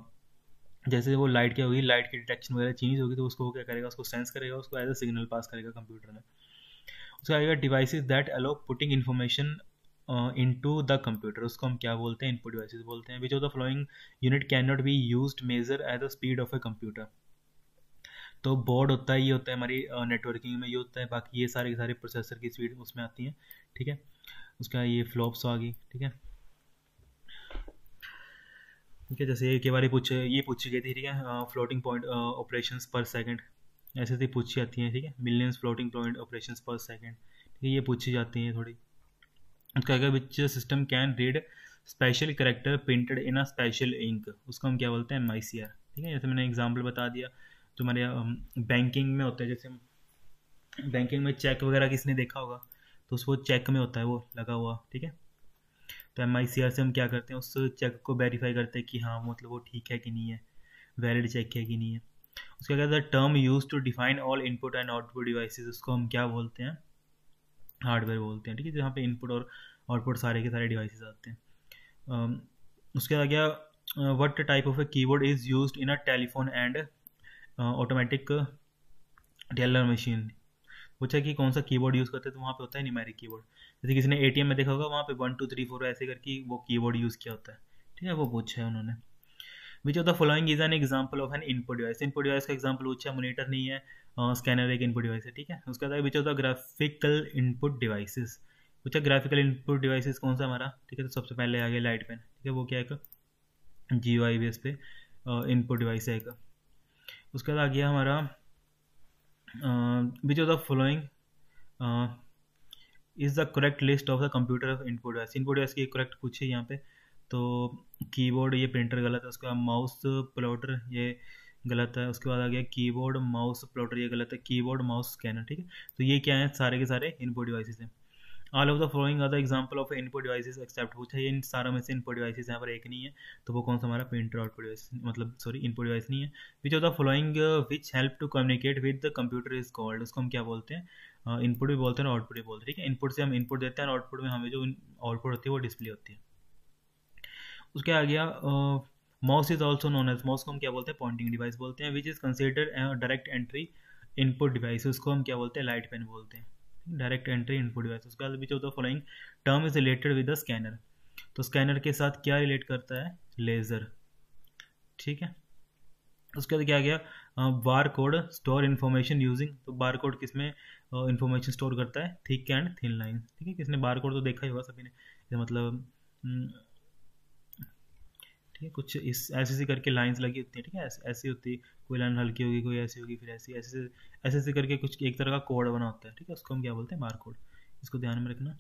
जैसे वो लाइट क्या होगी, लाइट की डिटेक्शन वगैरह चेंज होगी तो उसको वो क्या करेगा, उसको सेंस करेगा, उसको एज अ सिग्नल पास करेगा कंप्यूटर में। उसका आएगा devices that allow putting information into the computer, उसको हम क्या बोलते हैं, इनपुट डिवाइसेस बोलते हैं। Which of the following unit can not be used measure as the speed of a computer. तो बोर्ड होता है, ये होता है हमारी नेटवर्किंग में, ये होता है, बाकी ये सारे के सारे प्रोसेसर की स्पीड उसमें आती है, ठीक है। उसका ये फ्लॉप्स आ गई, ठीक है, ठीक है। जैसे के बारे पूछे, ये पूछी गई थी, ठीक है, floating point operations per second, ऐसे ऐसी पूछी जाती हैं, ठीक है, millions floating point operations per second, ठीक है, ये पूछी जाती हैं थोड़ी। उसका क्या, which system can read special character printed in a special ink, उसको हम क्या बोलते हैं, MICR, ठीक है। जैसे मैंने एग्जाम्पल बता दिया, तो हमारे बैंकिंग में होता है, जैसे बैंकिंग में चेक वगैरह किसने देखा होगा, तो उसको चेक में होता है वो लगा हुआ, ठीक है। तो MICR से हम क्या करते हैं, उस चेक को वेरीफाई करते हैं कि हाँ मतलब वो ठीक है कि नहीं है, वैलिड चेक है कि नहीं है। उसके बाद term use to define all input and output devices, उसको हम क्या बोलते हैं, हार्डवेयर बोलते हैं, ठीक है, जहाँ पे इनपुट और आउटपुट सारे के सारे डिवाइसेस आते हैं। उसके बाद क्या, what type of a keyboard is used in a telephone and automatic teller machine, पूछा कि कौन सा कीबोर्ड यूज़ करते हैं, तो वहाँ पे होता है न्यूमेरिक कीबोर्ड। जैसे किसी ने ATM में देखा होगा, वहाँ पे 1 2 3 4 ऐसे करके वो कीबोर्ड यूज़ किया होता है, ठीक है, वो पूछा है उन्होंने। Which of the following is an example of an input device, input device का एग्जांपल पूछा, मॉनिटर नहीं है, स्कैनर एक इनपुट डिवाइस है, ठीक है। उसका which of the graphical input devices, पूछा ग्राफिकल इनपुट डिवाइसेस कौन सा हमारा, ठीक है। तो सबसे पहले आ गया लाइट पेन, ठीक है, वो क्या एक GUI बेस पे इनपुट डिवाइस है एक। उसके बाद आ गया हमारा which of the following is the correct list of the computer of input device, input device की करेक्ट पूछे यहाँ पे। तो कीबोर्ड, ये प्रिंटर गलत है, उसके बाद माउस प्लॉटर ये गलत है, उसके बाद आ गया कीबोर्ड माउस प्लॉटर ये गलत है, कीबोर्ड माउस स्कैनर, ठीक है। तो ये क्या है, सारे के सारे इनपुट डिवाइसेस हैं। All of the following are the example of input devices except, पूछा ये इन सारा में से इनपुट डिवाइसेस यहाँ पर एक नहीं है, तो वो कौन सा हमारा प्रिंटर आउटपुट डिवाइस मतलब सॉरी इनपुट डिवाइस नहीं है। Which of the following which help to communicate with the computer is called, उसको हम क्या बोलते हैं, इनपुट भी बोलते हैं और आउटपुट भी बोलते हैं, ठीक है। इनपुट से हम इनपुट देते हैं और आउटपुट में हमें जो आउटपुट होती है वो डिस्प्ले होती है। उसके आ गया mouse is also known as, mouse को हम क्या बोलते हैं, पॉइंटिंग डिवाइस बोलते हैं। Which is considered direct entry input device, उसको हम क्या बोलते हैं, लाइट पेन बोलते हैं, डायरेक्ट एंट्री इनपुट डिवाइस। उसके बाद which of the following term is related with the scanner, तो स्कैनर के साथ क्या रिलेट करता है, लेजर, ठीक है। उसके बाद क्या आ गया, bar code store information using, तो बार कोड किसमें इन्फॉर्मेशन स्टोर करता है, थिक एंड थिन लाइन, ठीक है। किसने बार कोड तो देखा ही होगा सभी ने, मतलब ठीक है, कुछ इस ऐसे करके लाइंस लगी होती है, ठीक है, ऐसी होती है, कोई लाइन हल्की होगी, कोई ऐसी होगी, फिर ऐसी ऐसे करके कुछ एक तरह का कोड बना होता है, ठीक है, उसको हम क्या बोलते हैं, बार कोड, इसको ध्यान में रखना।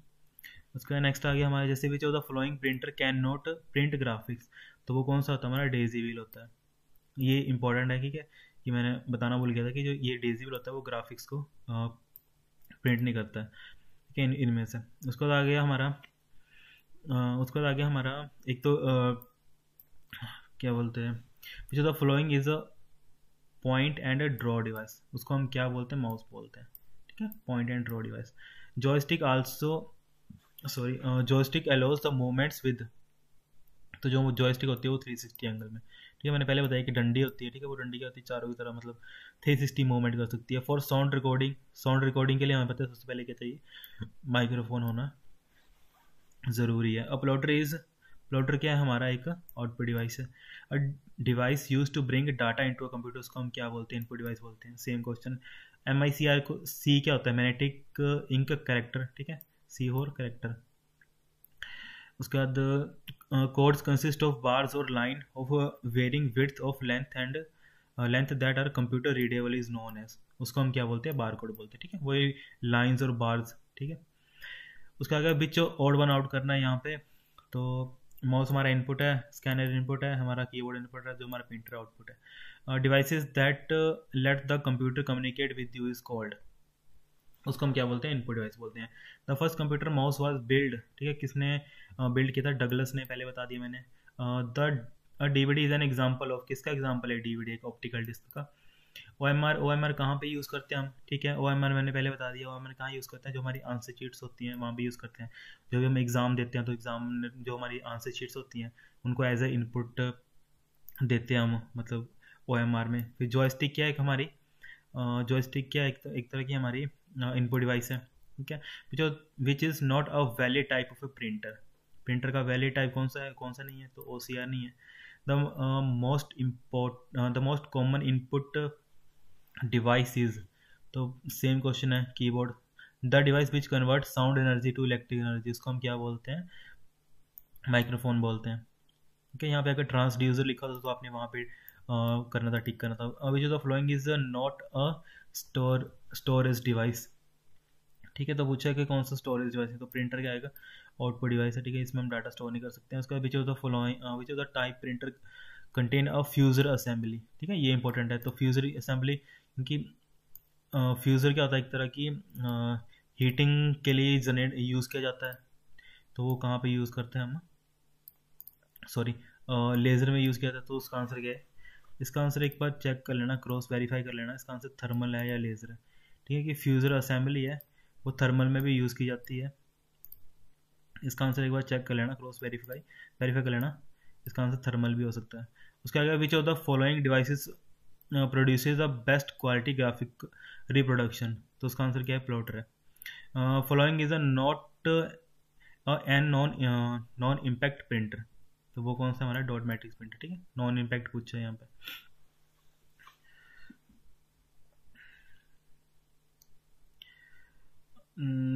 उसके बाद नेक्स्ट आ गया हमारे जैसे भी जो the following printer can not print graphics, तो वो कौन सा होता है हमारा, डेजी व्हील होता है। ये इंपॉर्टेंट है ठीक है, कि मैंने बताना भूल गया था कि जो ये डेजी व्हील होता है वो ग्राफिक्स को प्रिंट नहीं करता है, ठीक है, इनमें से। उसके बाद आ गया हमारा एक तो क्या बोलते हैं, जो the following is a point and a draw device, उसको हम क्या बोलते हैं, माउस बोलते हैं, ठीक है, point and draw device. Joystick also joystick allows the movements with, तो जो जॉयस्टिक होती है वो 360 एंगल में, ठीक है, मैंने पहले बताया कि डंडी होती है, ठीक है, वो डंडी क्या होती है, चारों की तरह मतलब 360 मूवमेंट कर सकती है। For sound recording, sound recording के लिए हमें पता है सबसे पहले क्या चाहिए, माइक्रोफोन होना ज़रूरी है। प्लॉटर इज, प्लॉटर क्या है हमारा, एक आउटपुट डिवाइस है, device use to bring data into a computer, उसको हम क्या बोलते हैं, इनपुट डिवाइस बोलते हैं। सेम क्वेश्चन MICR को, C क्या होता है, मैग्नेटिक इंक करेक्टर, ठीक है, सी होर करेक्टर। उसके बाद कोड्स कंसिस्ट ऑफ बार्स और line of varying width of length and length that are computer readable is known as, उसको हम क्या बोलते हैं, बार कोड बोलते हैं, ठीक है, वही लाइंस और बार्स, ठीक है। उसका अगर बीच ऑड वन आउट करना है यहाँ पे, तो माउस हमारा इनपुट है, स्कैनर इनपुट है, हमारा कीबोर्ड इनपुट है, जो हमारा प्रिंटर आउटपुट है। Devices that let the computer communicate with you is called, उसको हम क्या बोलते हैं, इनपुट डिवाइस बोलते हैं। The first computer mouse was build, ठीक है, किसने बिल्ड किया था, डगलस ने, पहले बता दिया मैंने। The DVD is an example of, किसका एग्जांपल है डीवीडी, एक ऑप्टिकल डिस्क का। OMR कहाँ पे यूज़ करते हैं हम, ठीक है, OMR मैंने पहले बता दिया, OMR कहाँ यूज़ करते हैं, जो हमारी आंसर शीट्स होती हैं वहाँ भी यूज़ करते हैं, जो भी हम एग्ज़ाम देते हैं तो एग्ज़ाम जो हमारी आंसर शीट्स होती हैं उनको एज ए इनपुट देते हैं हम, मतलब OMR में। फिर जॉयस्टिक क्या है, एक हमारी जॉयस्टिक क्या है, एक तरह की हमारी इनपुट डिवाइस है, ठीक है, जो which is not a valid type of a printer, printer का वैलिड टाइप कौन सा है, कौन सा नहीं है, तो OCR नहीं है। The most common input devices, तो सेम क्वेश्चन है keyboard. The device which convert sound energy to electric energy, उसको हम क्या बोलते हैं, माइक्रोफोन बोलते हैं, ठीक है। यहाँ पे अगर ट्रांसड्यूसर लिखा था तो आपने वहाँ पे करना था, टिक करना था। अभी जो the following is not a storage device, ठीक है, तो पूछा कि कौन सा स्टोरेज डिवाइस है, तो प्रिंटर क्या आएगा, आउटपुट डिवाइस है, ठीक है, इसमें हम डाटा स्टोर नहीं कर सकते हैं। उसका which of the following, which of the type printer contain a fuser assembly, ठीक है, ये इंपॉर्टेंट है। तो फ्यूजर असेंबली, क्योंकि फ्यूजर क्या होता है, एक तरह की हीटिंग के लिए जनरेट यूज़ किया जाता है, तो वो कहाँ पे यूज़ करते हैं हम, सॉरी लेज़र में यूज़ किया जाता है, तो उसका आंसर क्या है, इसका आंसर एक बार चेक कर लेना, क्रॉस वेरीफाई कर लेना, इसका आंसर थर्मल है या लेज़र है, ठीक है, कि फ्यूजर असेंबली है वो थर्मल में भी यूज़ की जाती है, इसका आंसर एक बार चेक कर लेना, क्रॉस वेरीफाई कर लेना, इसका आंसर थर्मल भी हो सकता है। उसके आगे which of the following devices produces the best quality graphic reproduction, तो उसका आंसर क्या है, प्लॉटर है। Following is a not an non impact printer, तो वो कौन सा हमारा, डॉट मैट्रिक्स प्रिंटर, ठीक है, नॉन इम्पैक्ट पूछा है यहाँ पे।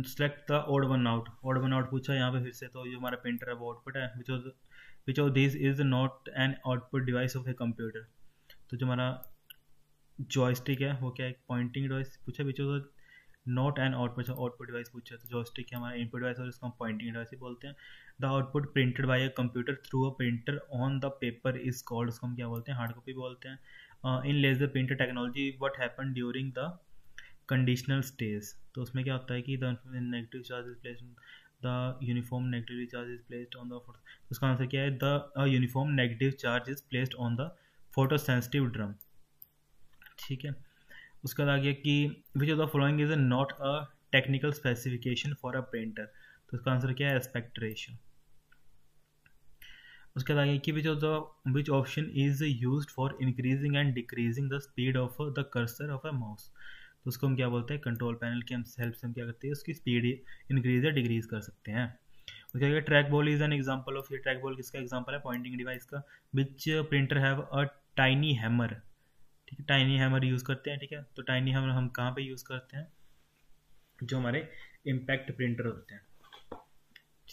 Select the odd one out पूछा है यहाँ पे फिर से, तो जो हमारा प्रिंटर है वो आउटपुट है। which of these is not an output device of a computer, तो जो हमारा जॉयस्टिक है वो क्या है, पॉइंटिंग डिवाइस पूछा। which of not an output device पूछा, तो जॉयस्टिक है हमारा इनपुट डिवाइस और इसको हम पॉइंटिंग डिवाइस ही बोलते हैं। The output printed by a computer through a printer on the paper is called, उसको हम क्या बोलते हैं, हार्ड कॉपी बोलते हैं। In laser printer technology what happened during the conditional stage, तो उसमें क्या होता है कि the negative charge is placed, the uniform negative charge is placed on the, उसका आंसर क्या है, the uniform negative charge is placed on the photo sensitive drum, ठीक है। उसका आ गया कि which of the following is not a technical specification for a printer, तो उसका आंसर क्या है, एस्पेक्ट रेशियो। उसका आ गया कि which option is used for increasing and decreasing the speed of the cursor of a mouse, तो उसको हम क्या बोलते हैं, कंट्रोल पैनल की हम हेल्प से हम क्या करते हैं, उसकी स्पीड इंक्रीज या डिक्रीज कर सकते हैं। उसके आगे track ball is an example of, ये ट्रैक बॉल किसका एग्जांपल है, पॉइंटिंग डिवाइस का। Which printer have a tiny hammer, ठीक है, टाइनी हैमर यूज़ करते हैं, ठीक है, तो टाइनी हैमर हम कहाँ पे यूज़ करते हैं, जो हमारे इम्पैक्ट प्रिंटर होते हैं,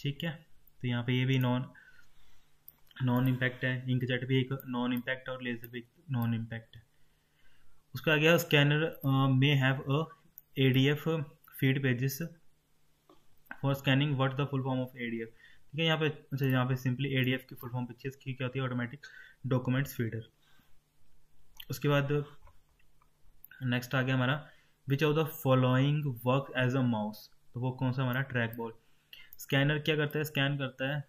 ठीक है। तो यहाँ पे ये भी नॉन इम्पैक्ट है, इंकजेट भी एक नॉन इम्पैक्ट और लेजर भी नॉन इम्पैक्ट है। उसका आ गया scanner may have a ADF feed pages for scanning, what the full form of ADF. ठीक है, यहाँ पे अच्छा यहाँ पे सिंपली एडीएफ की फुल फॉर्म पूछी है, इसकी क्या होती है ऑटोमेटिक डॉक्यूमेंट्स फीडर। उसके बाद नेक्स्ट आ गया हमारा which of the following work as a mouse, तो वो कौन सा हमारा ट्रैक बॉल। स्कैनर क्या करता है, स्कैन करता है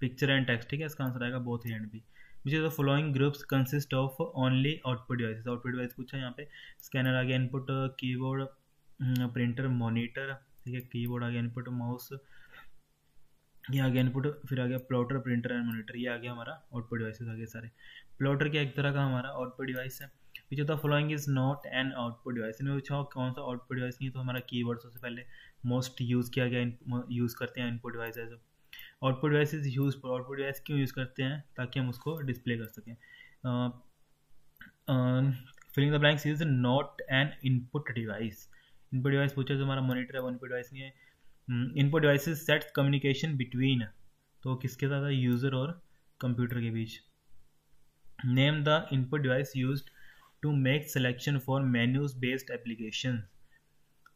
पिक्चर एंड टेक्स्ट। ठीक है, इसका आंसर आएगा both A and B. Which of the following groups consist of only output devices, output device पूछा है यहाँ पे। स्कैनर आ गया इनपुट, कीबोर्ड, प्रिंटर, मॉनिटर। ठीक है, कीबोर्ड आ गया इनपुट, माउस ये आ गया इनपुट, फिर आ गया प्लॉटर, प्रिंटर एंड मॉनिटर, ये आ गया हमारा आउटपुट डिवाइसेस आ गए सारे। प्लॉटर क्या एक तरह का हमारा आउटपुट डिवाइस है। Which of the following is not an output device, इनमें पूछा कौन सा आउटपुट डिवाइस नहीं, तो हमारा कीबोर्ड सबसे पहले मोस्ट यूज़ किया गया, यूज़ करते हैं input device as output device is use. Output device क्यों यूज़ करते हैं, ताकि हम उसको डिस्प्ले कर सकें। Filling the blanks is not an input device, input device पूछा तो हमारा मॉनिटर है, वो इनपुट डिवाइस नहीं है। Input devices sets communication between, तो किसके साथ, यूज़र और कंप्यूटर के बीच। Name the input device used to make selection for menus based application,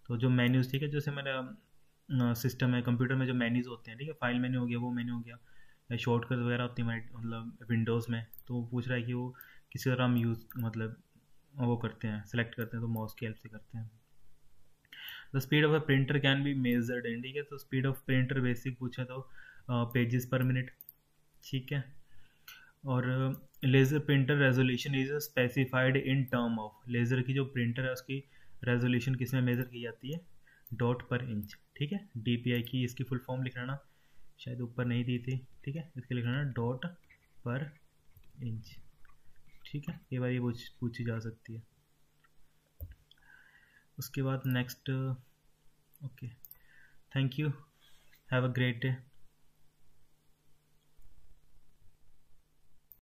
तो जो मेन्यूज ठीक है जैसे मेरा सिस्टम है कंप्यूटर में जो मेन्यूज होते हैं, ठीक है फाइल मेन्यू हो गया, वो मेन्यू हो गया, या शॉर्टकट वगैरह होती है मतलब विंडोज़ में, तो वो पूछ रहा है कि वो किसी तरह हम यूज़ मतलब वो करते हैं सिलेक्ट करते हैं, तो माउस की हेल्प से करते हैं। The speed of a printer can be measured in, ठीक है तो स्पीड ऑफ प्रिंटर बेसिक पूछा तो पेजेस पर मिनट। ठीक है, और laser printer resolution is specified in term of, laser की जो प्रिंटर है उसकी रेजोल्यूशन किस में मेज़र की जाती है, डॉट पर इंच। ठीक है, DPI की इसकी फुल फॉर्म लिख लेना, शायद ऊपर नहीं दी थी। ठीक है, इसके लिख लेना डॉट पर इंच। ठीक है, ये बार ये पूछी जा सकती है। उसके बाद next, okay thank you, have a great day.